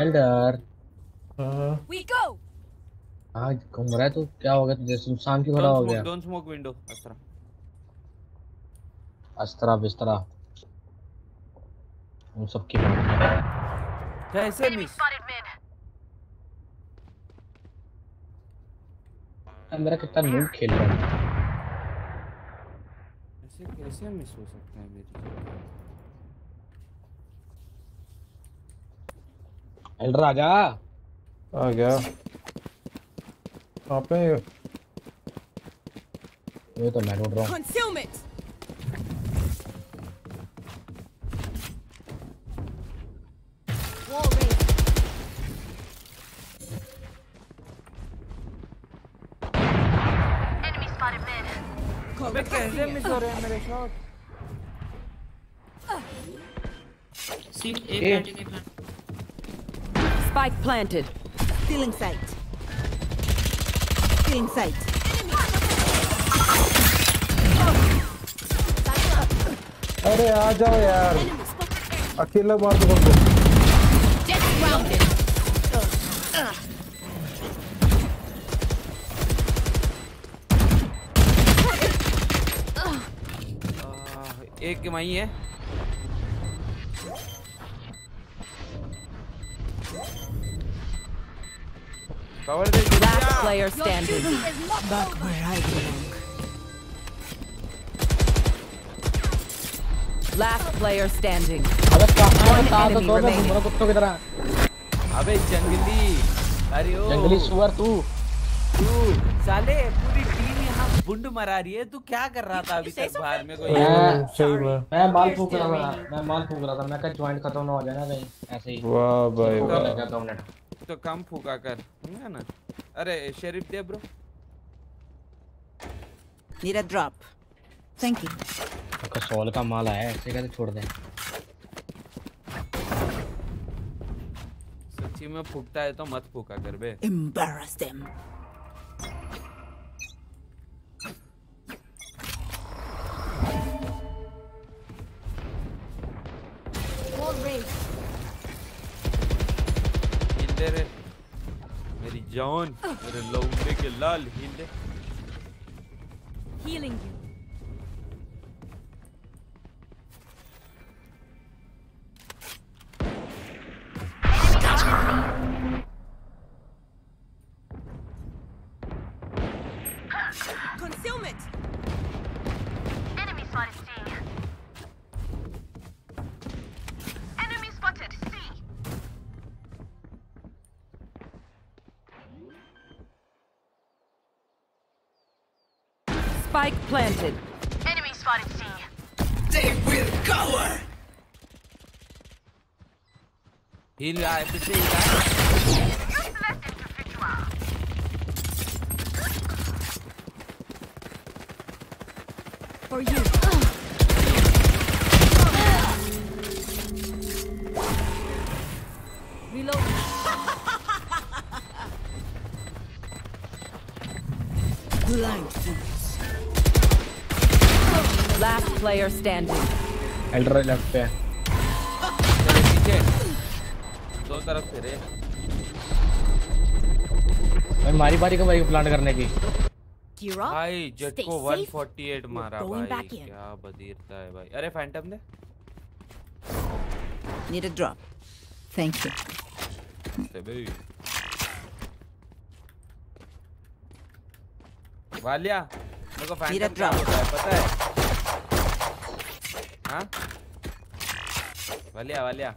एल्डर? We go. आज घूम रहा है तो क्या हो गया तुझे? सुनसान क्यों खड़ा हो गया? Don't smoke window. अस्त्रा। अस्त्रा बिस्तरा। उन सब की कैसे मिस? मेरा कितना मूड खेल रहा है। ऐसे कैसे मिस हो सकते हैं मेरे? एल्डर आजा। आ गया। कहाँ पे? ये तो मैं ढूंढ रहा हूँ। अबे कैसे मिस हो रहे हैं मेरे शॉट? सीट एक spike planted. Stealing sight. Stealing sight. अरे आ जाओ यार। अकेला मार दो बंदे। Dead grounded. एक कमाई है। Cover the last player standing. Back where I belong. Last player standing. अबे कहाँ तो दो मेरे कुत्तों की तरह। अबे जंगली। अरे ओ। जंगली सुअर तू साले पूरी टीम यहाँ बुंड मरा रही है। तू क्या कर रहा था अभी तक बाहर में? कोई मैं माल फूक रहा था। मैं कहा ज्वाइंट खत्म ना हो जाए ना कहीं ऐसे ही। वाह भाई वाह। तो कम फूका कर समझा ना। अरे शेरिफ दे bro. Need a drop. Thank you. आपका सॉल का माल आया ऐसे कैसे छोड़ दें? सच्ची में फूकता है तो मत फूका कर बे। Embarrass them. हिंदे रे मेरी जान, मेरे लौंडे के लाल हिंदे। Healing you. Concealment. Enemy spotted C. Enemy spotted C. Spike planted. Enemy spotted C. They will cover. Heal I have to see that. Just left individual. For you. Reload. Blind. Last player standing. Elder left पे। तेरे पीछे। दो तरफ तेरे। मैं मारी कब आई plant करने की? भाई जेट को 148 मारा भाई। क्या बदीरता है भाई। अरे फैंटम ने need a drop. Thank you. Walia मेरे को फैंटम पता है। वालिया वालिया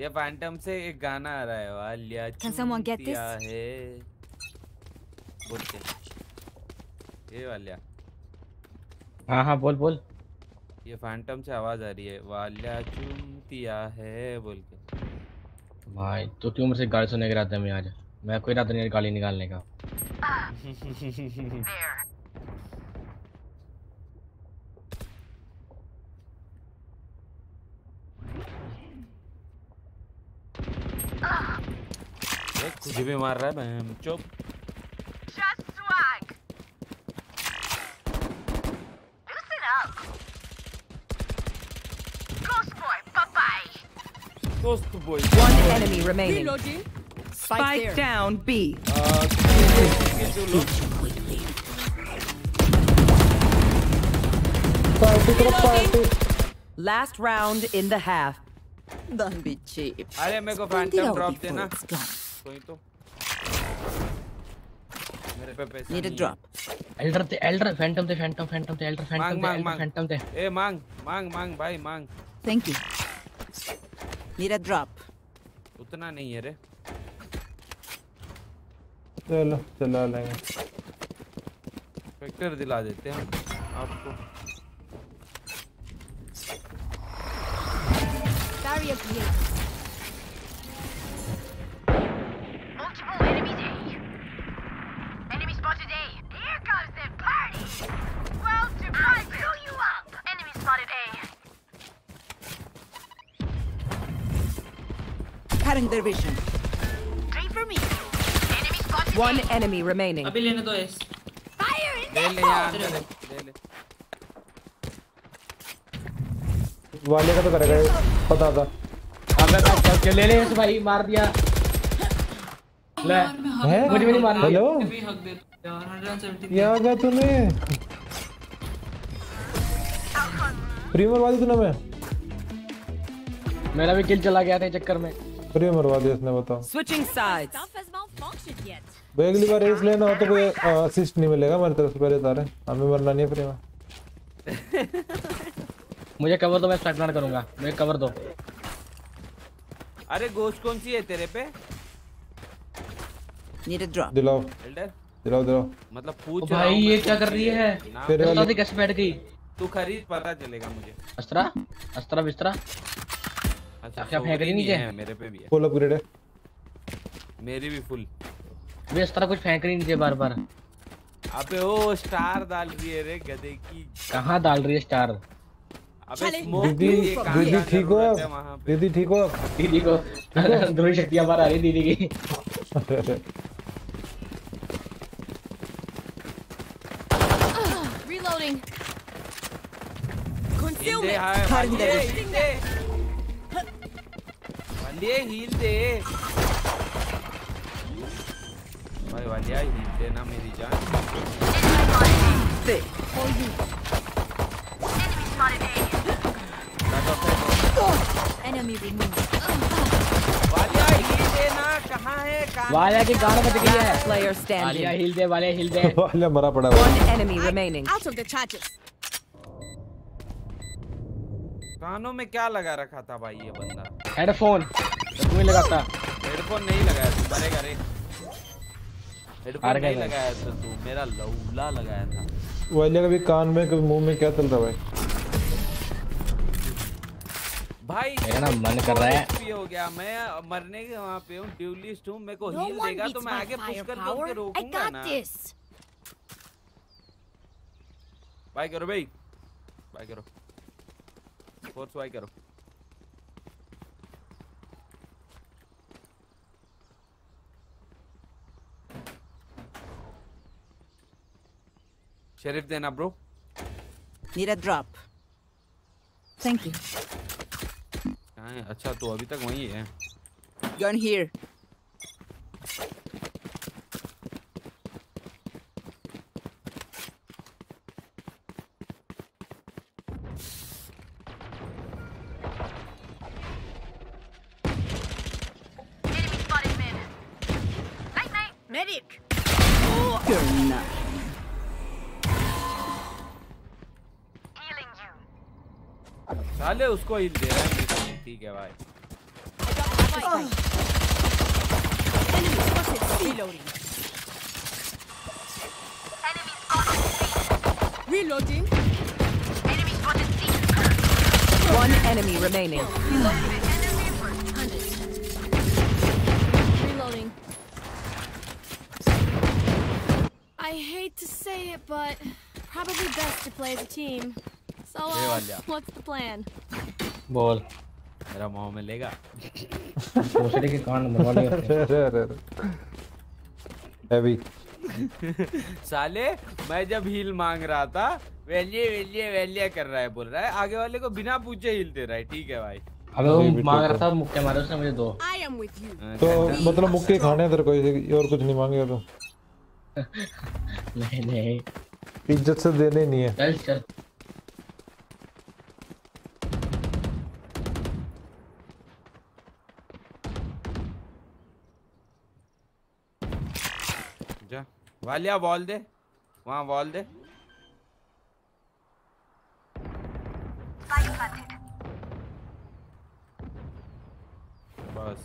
ये फैंटम से एक गाना आ रहा है वालिया चूतिया है बोलते ये वालिया हाँ हाँ बोल बोल ये फैंटम से आवाज आ रही है वालिया चूतिया है बोल के भाई तो क्यों मुझसे गाली सुनने के रात में आज मैं कोई रात नहीं गाली निकालने का कुछ भी मार रहा है मैं चुप Ghost boy one enemy remaining spike down B last round in the half don't be cheap अरे मेरे को phantom drop देना तो मेरे पे पैसे need a drop elder phantom the elder phantom the ए मांग भाई मांग thank you need a drop उतना नहीं है रे चलो चला लेंगे फैक्टर दिला देते हैं आपको sorry again their vision. Try for me. Enemy spotted. One enemy remaining. Abhi lene do is. Fire in the hole. ले ले. वाले का तो करेगा पता था. आगे का चल के ले ले इस भाई मार दिया. ले. मुझे भी नहीं मारना. हेलो. यार क्या तूने? प्रीमर वाली तूने मैं. मेरा भी किल चला गया था चक्कर में. प्रिय मरवा दिया इसने बताओ स्विचिंग साइड्स अगली बार रेस लेना हो तो कोई असिस्ट नहीं मिलेगा मेरी तरफ से पहले तारे हमें मरना नहीं है प्रिय मुझे कवर दो मैं स्टार्ट ना करूंगा मुझे कवर दो अरे गोस्ट कौन सी है तेरे पे नीड अ ड्रॉप दिलाओ एल्डर दिलाओ मतलब पूछ भाई ये क्या कर रही है पता नहीं कैसे बैठ गई तू खरीद पता चलेगा मुझे अस्त्रा बिस्त्रा अच्छा क्या फेंक रही नीचे मेरे पे भी है फुल अपग्रेड है मेरी भी फुल वे इस तरह कुछ फेंक रही नीचे बार-बार अबे ओ स्टार डाल रही है रे गधे की कहां डाल रही है स्टार अबे दीदी ठीक हो दीदी ठीक हो दीदी को अंदर शक्ति आ रही दीदी की रीलोडिंग कंसीलमेंट ले हील दे भाई वालिया हील देना मेरी जान दे एनिमी वालिया हील देना कहां है कहां वालिया की गांड बच गई है प्लेयर स्टैंडिंग वालिया हील दे वाले हील दे वालिया मरा पड़ा one enemy remaining out of the charges कानों में क्या लगा रखा था भाई ये बंदा हेडफोन तुम्हें लगाता हेडफोन नहीं लगाया तू मरेगा रे हेडफोन नहीं लगाया तो तू मेरा लौला लगाया था वाले कभी कान में कभी मुंह में क्या चलता भाई भाई मेरा ना मन कर रहा है पी हो गया मैं मरने के वहां पे हूं ड्यूलिस्ट हूं मेरे को हील देगा तो मैं आगे पुश करके रोकूंगा ना भाई करो फोर्स वाई करो शेरिफ देना bro need a drop thank you कहां है अच्छा तो अभी तक वहीं है गन हियर साले उसको हील दे रहा है। ठीक है भाई। Reloading. One enemy remaining. Reloading. I hate to say it, but probably best to play as a team. So, what's the plan? Ball. मेरा माँ में लेगा। दूसरे के कान में वाले होते हैं। साले मैं जब हील मांग रहा था, वैल्ये कर रहा है, बोल रहा है, आगे वाले को बिना पूछे हील दे रहा है, ठीक है भाई। अबे वो मांग रहा था मुक्के मारे उसने मुझे दो। तो मतलब मुक्के खाने हैं तेरे को इसे और कुछ नहीं मांगेगा तो। नहीं नहीं। इज्जत से देने नहीं है। चल चल। जा वालिया बॉल दे, वहाँ बॉल दे। बस।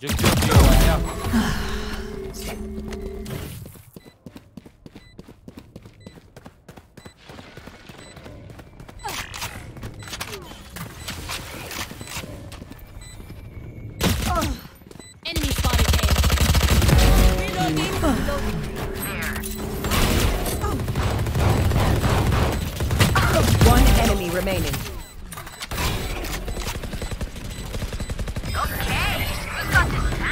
जुग जुग जुग Walia. Remaining. Okay, we got this.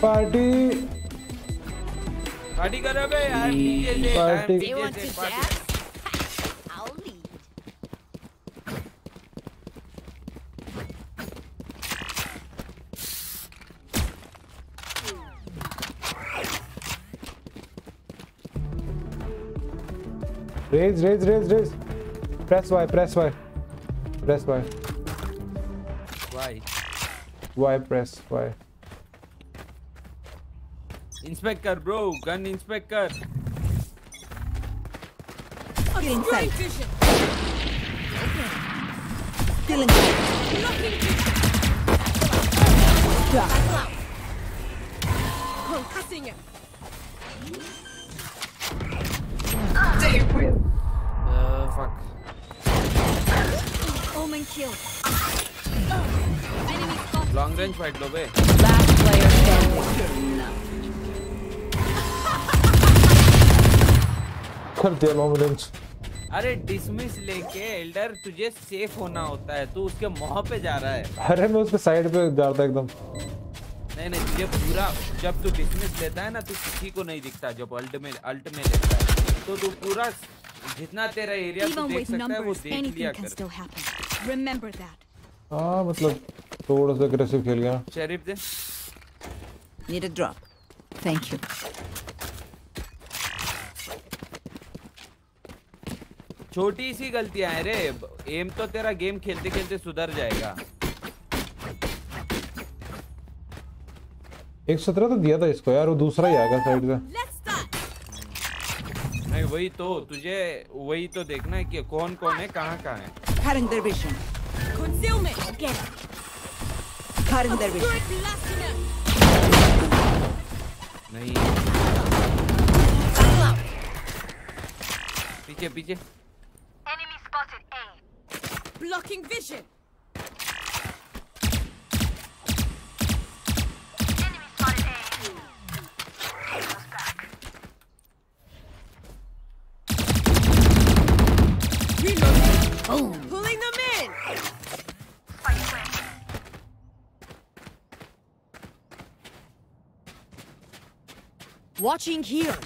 Party. Party karo be yaar. DJ party. They want to dance. I'll lead. Raise. Press Y. Press Y. Inspector, bro. Gun inspector. Okay, inside. Still inside. Stop. Concussing him. Take it. Fuck. Omen kill. Enemy spotted. Long range fight, Lobe. Last player standing. कर दिया long range. अरे dismiss लेके elder तुझे safe होना होता है, तू उसके मुँह पे जा रहा है। अरे मैं उसके side पे जा रहा एकदम। नहीं तुझे पूरा जब तू dismiss लेता है ना तू किसी को नहीं दिखता, जब alt में लेता है तो तू पूरा जितना तेरा एरिया तू देख सकता है वो देख लिया कर। हाँ मतलब थोड़ा सा अग्रेसिव खेल गया। शेरिफ दे। Need a drop. Thank you. छोटी सी गलतियाँ हैं रे, एम तो तेरा गेम खेलते खेलते सुधर जाएगा। 117 तो दिया था इसको यार, वो दूसरा ही आएगा साइड से। वही तो तुझे वही तो देखना है कि कौन कौन है कहाँ है। नहीं पीछे blocking vision. Oh. Pulling them in. Watching here.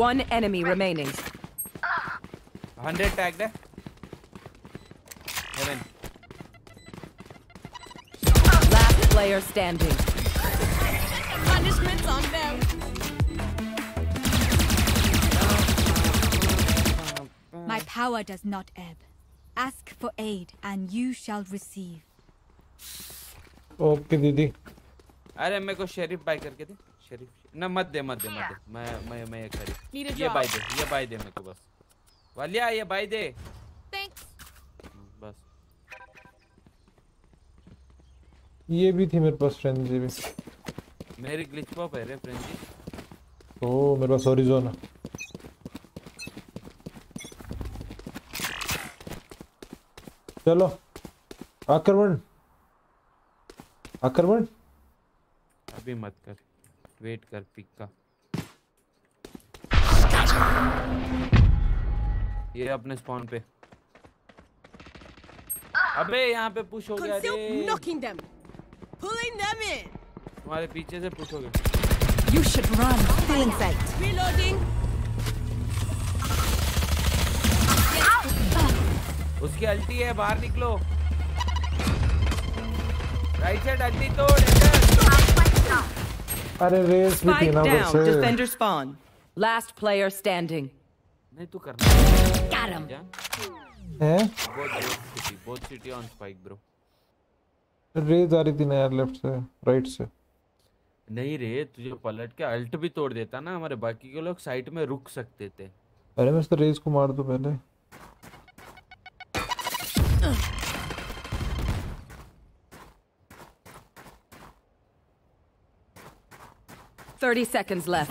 One enemy remaining. 100 tagged. Heaven. Last player standing. Punishments on them. My power does not ebb. Ask for aid and you shall receive. Okay, Didi. अरे मेरे को sheriff bye करके दे। शरीफ ना मत दे मैं ये करी ये बाय दे मेरे को बस वालिया ये बाय दे बस ये भी थी मेरे पास फ्रेंजी भी मेरी ग्लिच पॉप है रे फ्रेंजी ओ मेरे पास ओरिजोन है चलो आक्रमण अभी मत कर वेट कर पिक का ये अपने स्पॉन पे अबे यहाँ पे पुश हो गया तुम्हारे पीछे से पुश हो गया You should run. Feeling sight. Reloading. उसकी अल्टी है बाहर निकलो राइट साइड अल्टी तोड़ अरे रेस भी थी ना वैसे defender spawn last player standing नहीं तू करना कैरम है both city on spike bro race आ रही थी ना यार लेफ्ट से राइट से नहीं रे तुझे पलट के अल्ट भी तोड़ देता ना हमारे बाकी के लोग साइड में रुक सकते थे अरे मैं तो रेस को मार दूं पहले30 seconds left.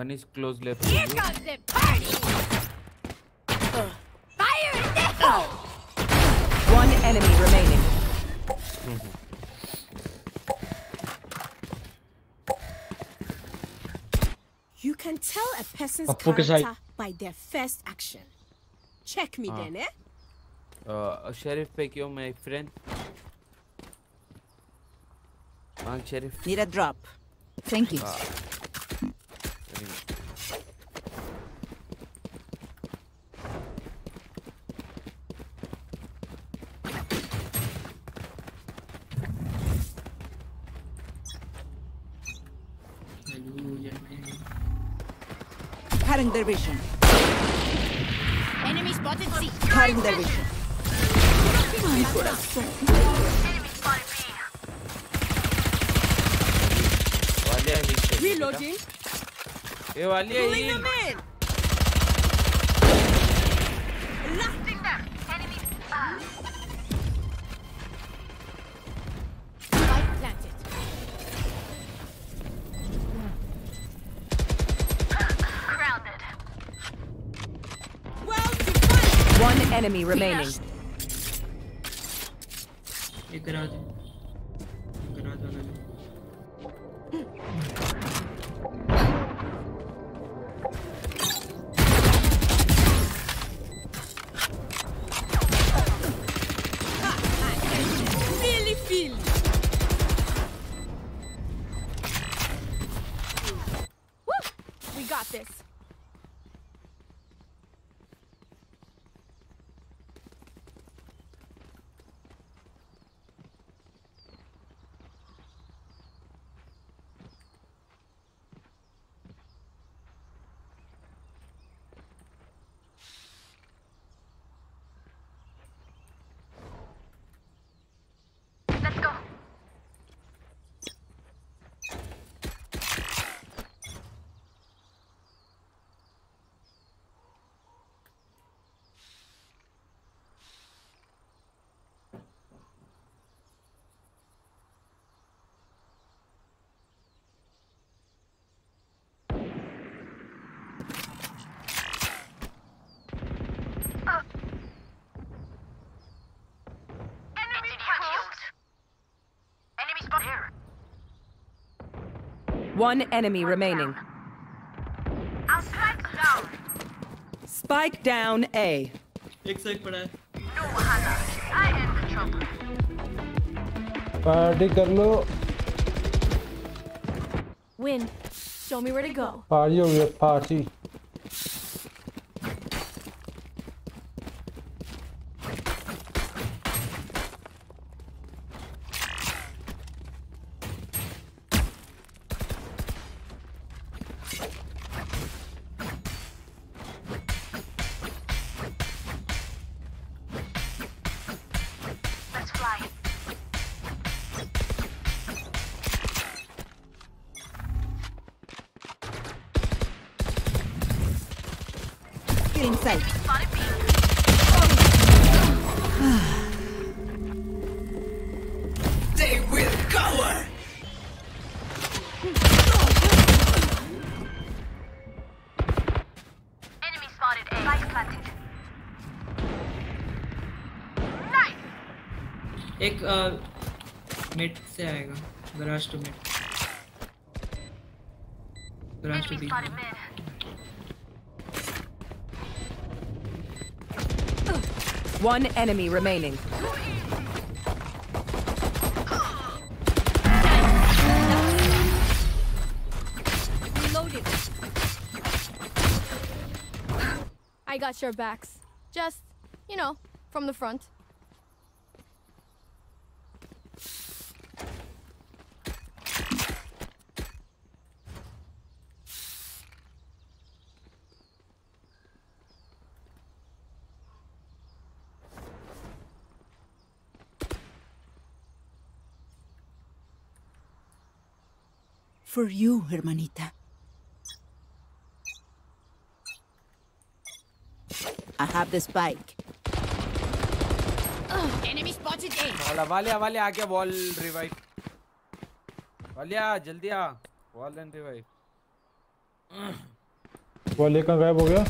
One is close left. Here comes the party. Fire in the hole. One enemy remaining. You can tell a person's character by their first action. Check me then, eh? Sheriff, pick you, my friend. Come, Sheriff. Need a drop. Thank you. Cutting their vision. Enemy spotted C. Cutting their vision. My corazón. Enemy spotted B. Reloading. Hey, Valia. Pulling them in. Blasting them. Enemy spotted. Spike planted. One enemy remaining. Really feel. Woo! We got this. One enemy remaining. I'll strike down. Spike down A. Exit पड़ा है. No wahala. I am the trouble. Party कर लो. Win. Show me where to go. Party हो गया party. feeling safe. They will cower. Enemy spotted A. Spike planted. Nice. एक mid से आएगा. Garage to mid. Garage to B. One enemy remaining. Reloaded. I got your backs. Just, you know, from the front. For you, hermanita. I have the spike. Enemy spotted A. Valia, Valia, aake wall revive. Valia, jaldi aa. Wall and revive. Wall kahan gayab ho gaya?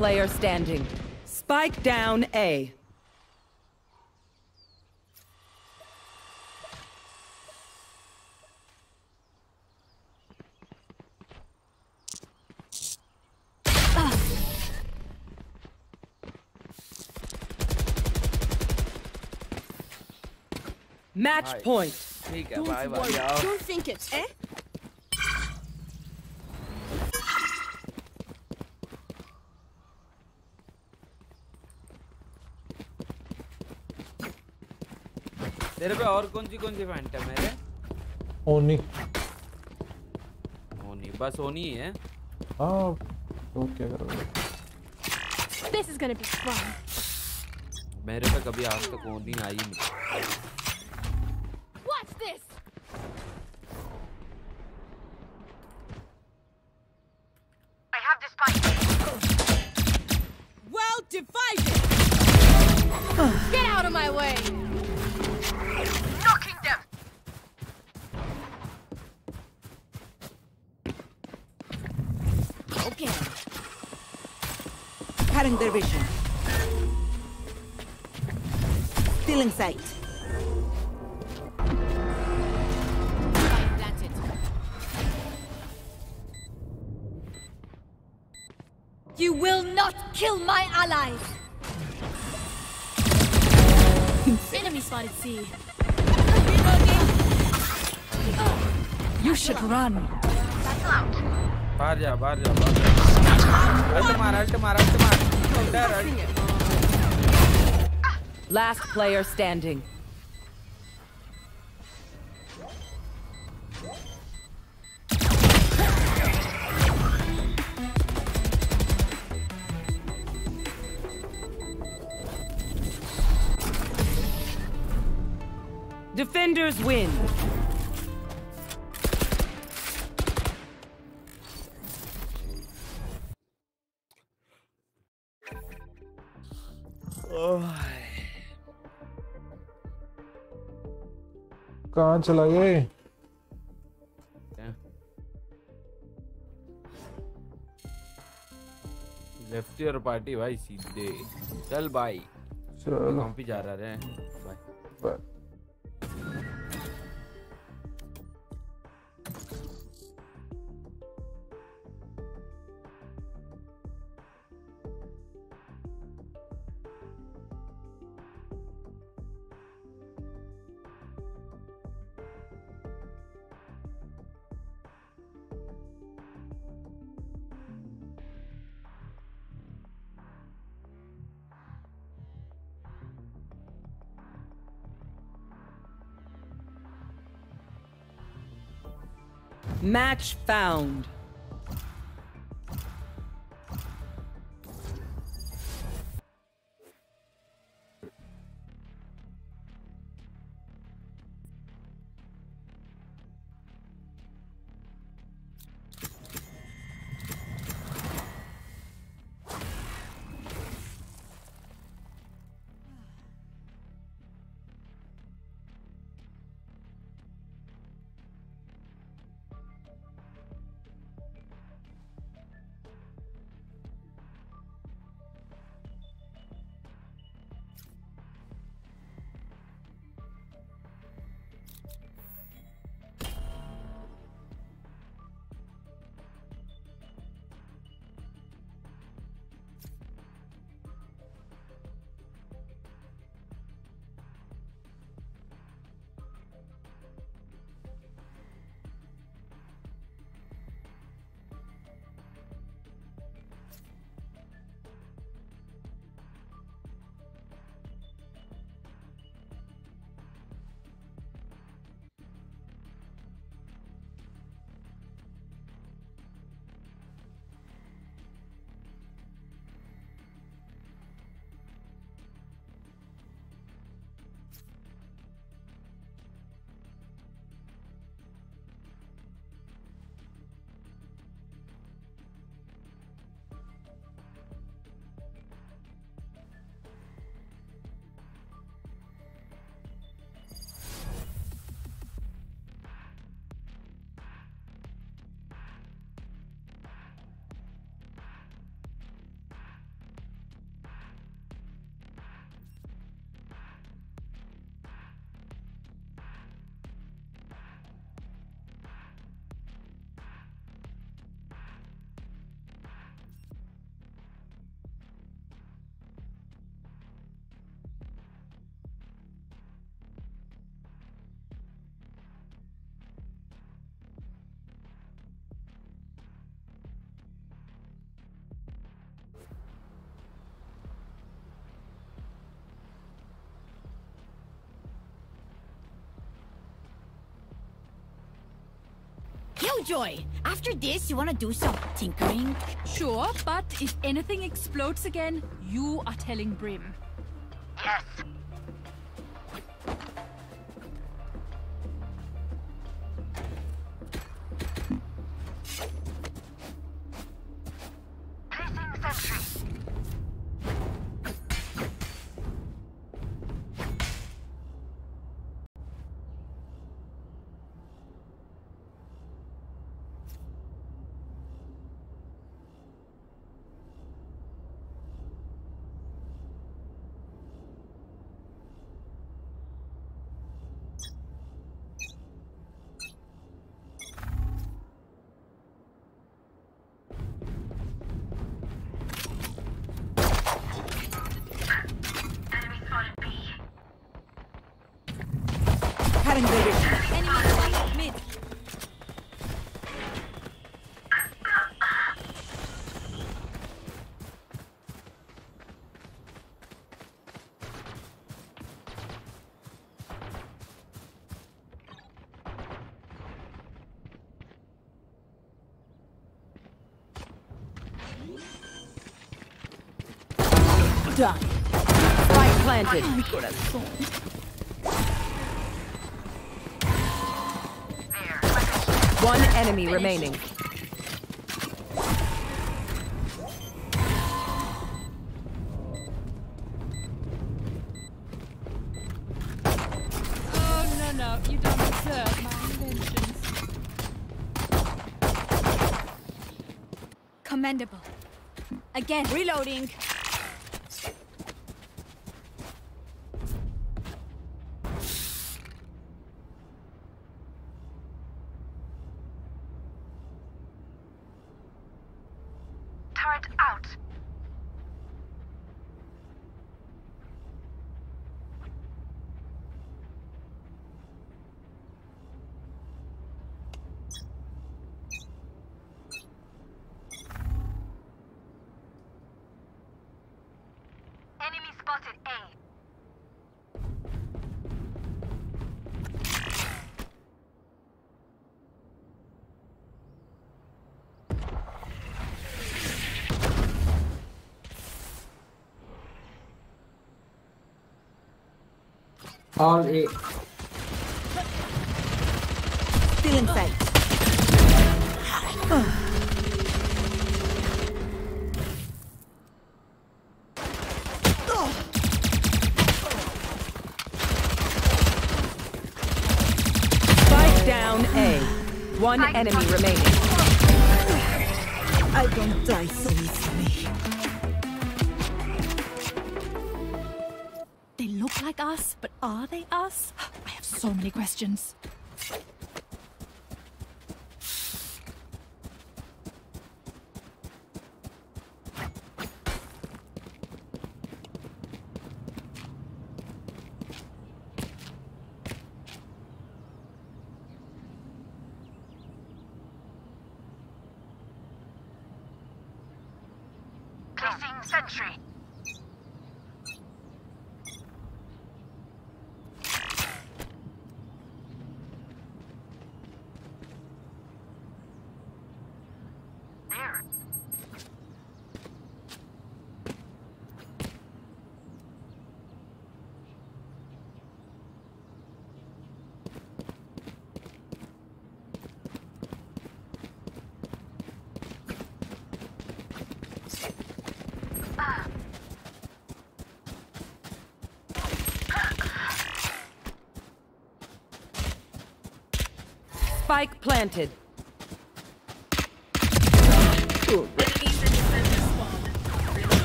Player standing. Spike down A. Match nice. Point. Don't worry. Don't think it, eh? तेरे पे और कौन सी Phantom है रे? ओनी ओनी बस ओनी है हां तो क्या करोगे this is gonna be fun मेरे पे कभी आज तक ओनी आई नहीं what's this! I have the spike. Well divided! Get out of my way! Knocking them! Okay. Cutting their vision. Stealing sight. You will not kill my allies. Enemy spotted C. You should run. That's out. Last player standing. Defenders win. कहाँ चला गए? Left your party भाई सीधे चल भाई चलो हम भी जा रहे हैं bye Match found. Joy, after this, you want to do some tinkering? Sure, but if anything explodes again, you are telling Brim. Done. Spike planted. Ay, mi corazón. One enemy finish. Remaining. Oh, no, no. You don't deserve my inventions. Commendable. Again, reloading. All eight. Still in sight. Spike down A. One enemy remaining. I don't die so easily. They look like us, but are they us? I have so many questions. Placing sentry. Spike planted.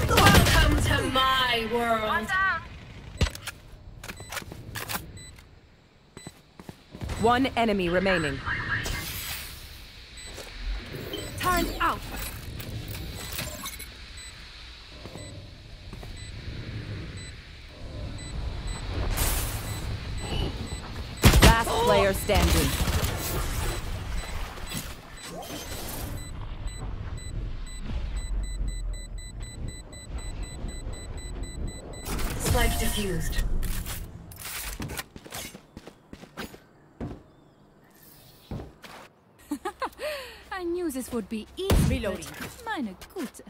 Welcome to my world. One enemy remaining. Turn out. Last player standing. Used. I knew this would be easy. Reloading. Meine Güte.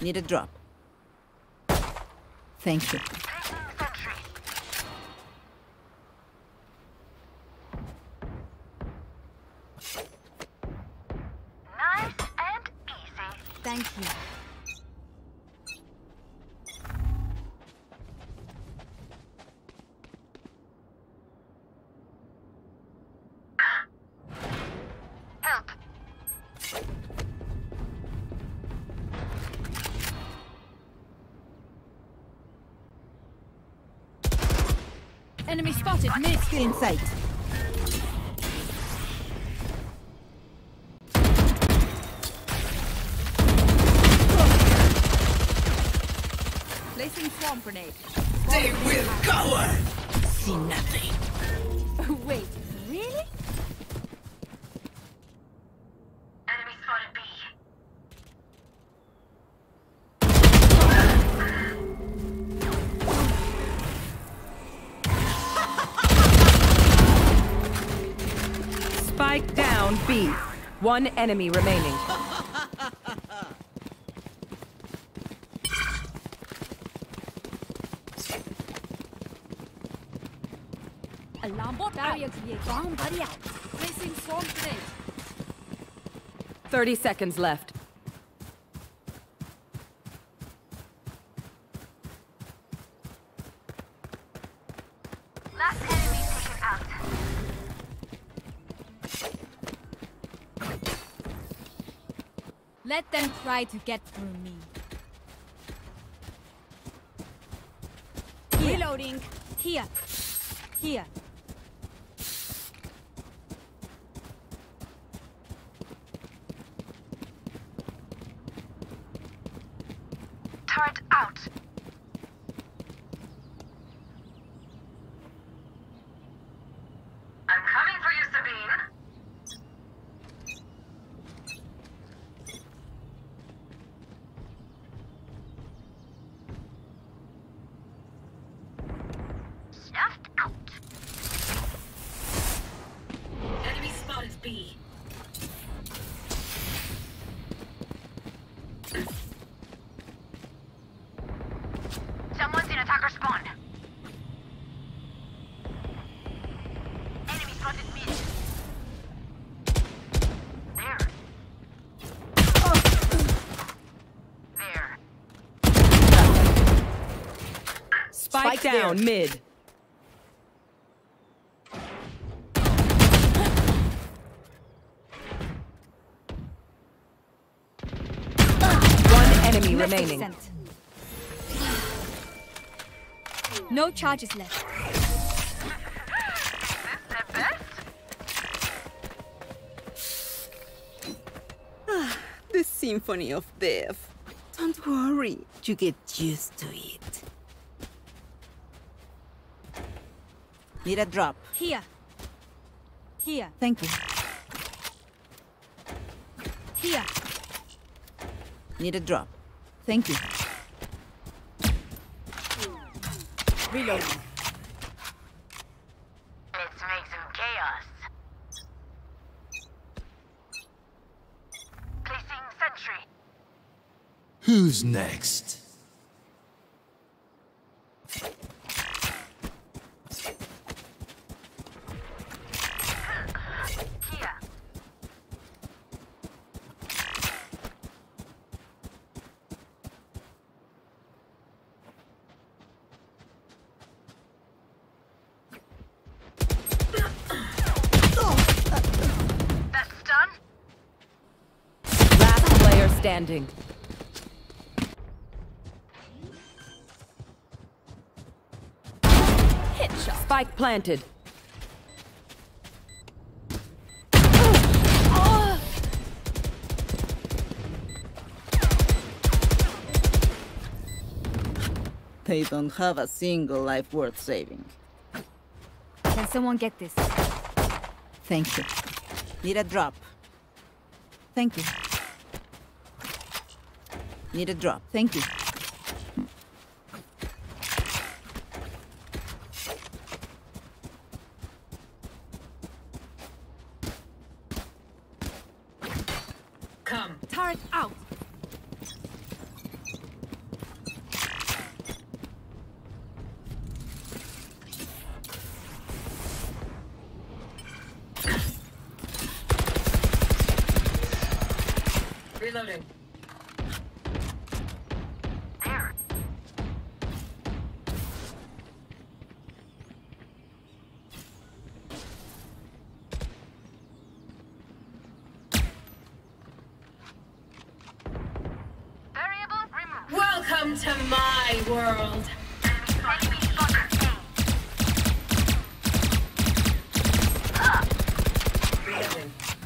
Need a drop. Thank you. Enemy spotted, mid still in sight. Placing swamp grenade. They will cower! See nothing. Wait, really? Enemy spotted B. Spike down B. One enemy remaining. Bomb buddy out. Placing swarm grenade. 30 seconds left. Last enemy taken out. Let them try to get through me. Here. Reloading. Here. Here. Respond. Enemy spotted mid. There. There. Spike down mid. Enemy remaining. No charges left. Is this the best? The symphony of death. Don't worry, you get used to it. Need a drop. Here. Here. Thank you. Here. Need a drop. Thank you. Reload. Let's make some chaos. Placing sentry. Who's next? Standing. Hit shot. Spike planted. They don't have a single life worth saving. Can someone get this? Thank you. Need a drop. Thank you. Need a drop. Thank you. Come. Turret out. Reloading. To my world.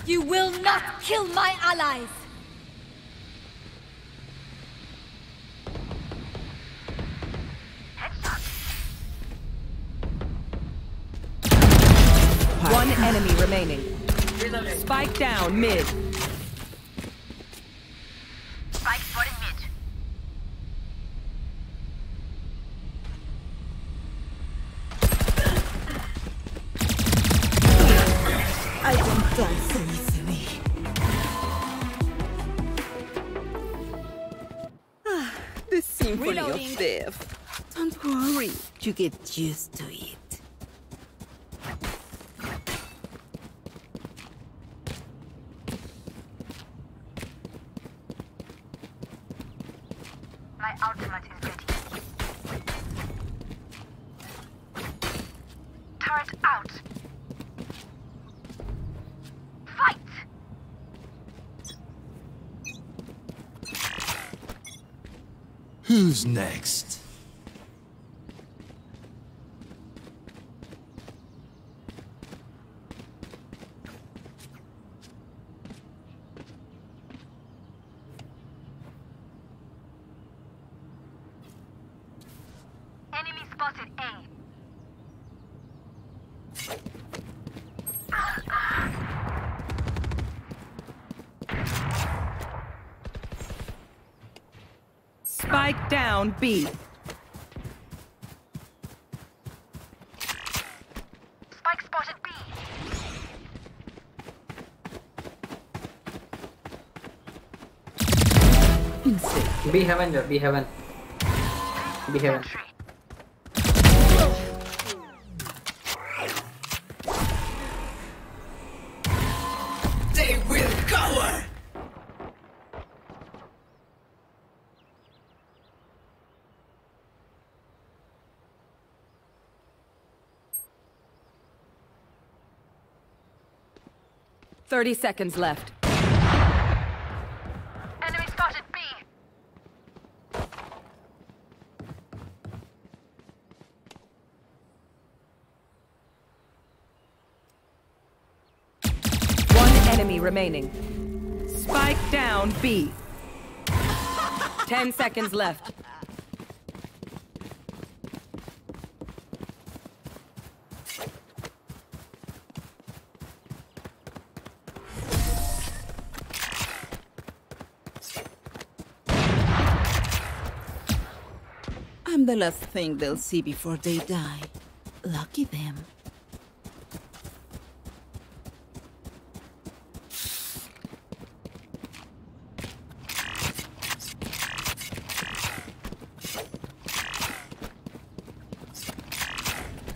You will not kill my allies. One enemy remaining. Reloading. Spike down mid. Don't worry, you get used to it. My ultimate is ready. Turret out. Who's next? Enemy spotted Spike down B. Spike spotted B. B heaven, B heaven. B heaven. 30 seconds left. Enemy spotted B. One enemy remaining. Spike down B. 10 seconds left. The last thing they'll see before they die. Lucky them.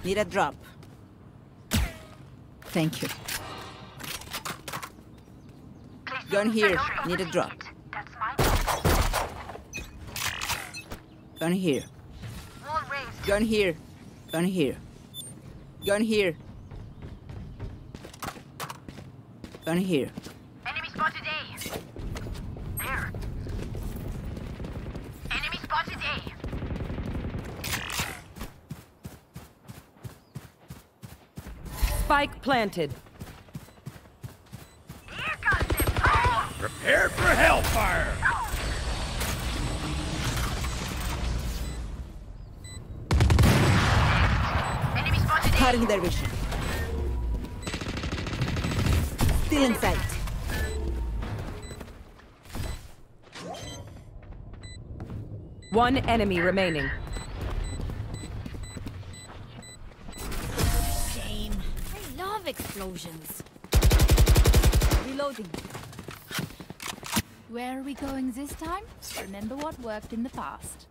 Need a drop. Thank you. Gun here. Need a drop. Gun here. Gun here. Gun here. Gun here. Gun here. Enemy spotted A. There. Enemy spotted A. Spike planted. Here comes it. Oh! Prepare for hellfire. Oh! Cutting their vision. Still in sight. One enemy remaining. Shame. I love explosions. Reloading. Where are we going this time? Remember what worked in the past.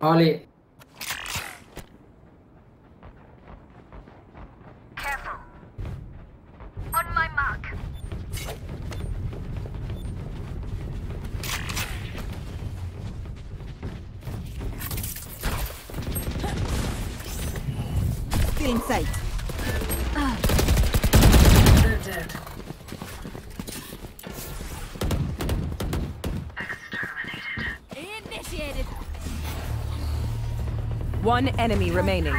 Ollie. Careful. On my mark. Still in sight. Ah. They're dead. Exterminated. Initiated. One enemy remaining.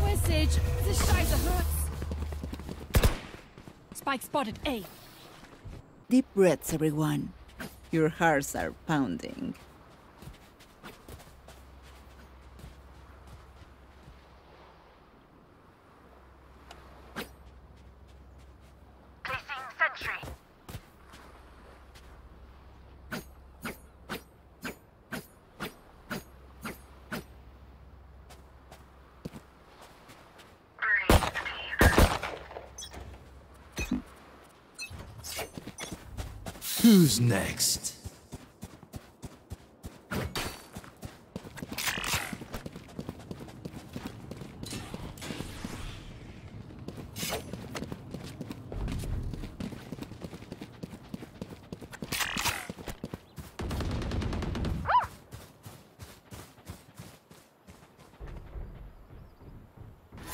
Where's Sage? This Scheiße hurts. Spike spotted A. Deep breaths, everyone. Your hearts are pounding. Who's next?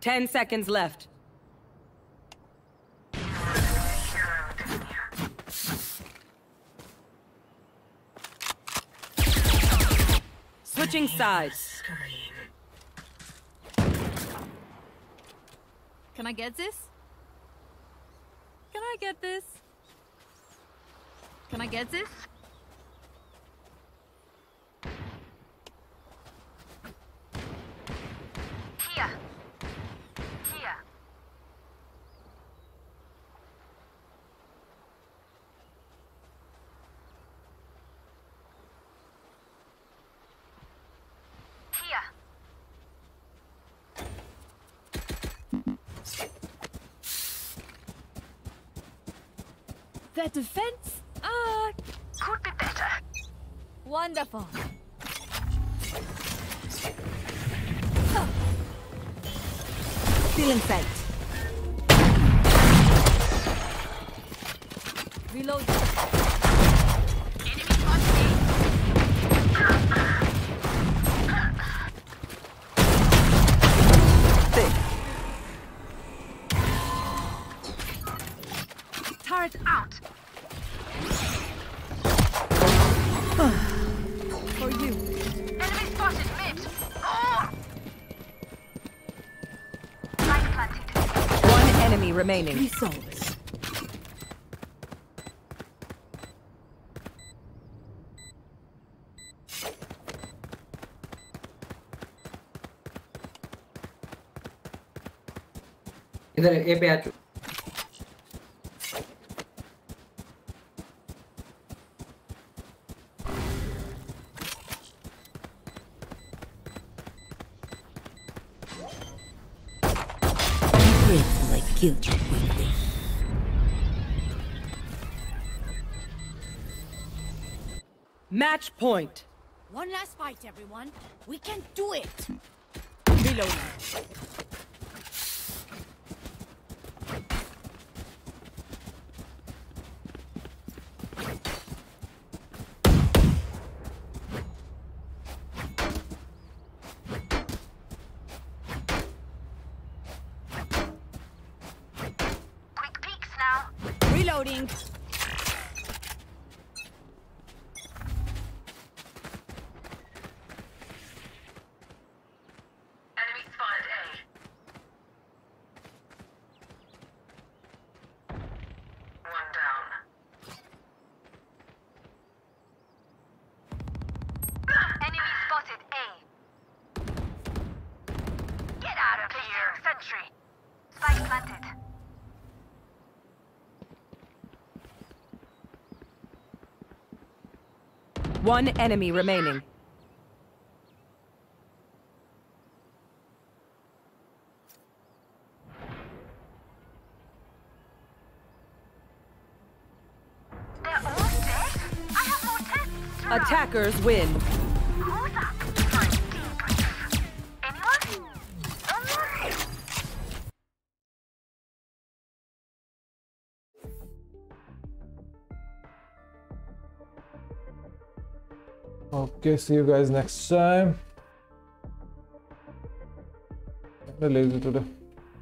Ten seconds left. Switching sides. Can I get this? Can I get this? Can I get this? That defense could be better. Wonderful. Huh. Still in sight. Reload. Enemy on me. Turret out. Remaining. Resolves. इधर ए पे आ चुके Guilty. Match point. One last fight, everyone. We can do it. Reloading. Reloading. Enemy spotted A. One down. Enemy spotted A. Get out of here. entry. Spike planted. One enemy remaining. They're all dead? I have more tests to run. Attackers win. Who's up for a debrief? Anyone? Alive! Okay, see you guys next time. I'm lazy today.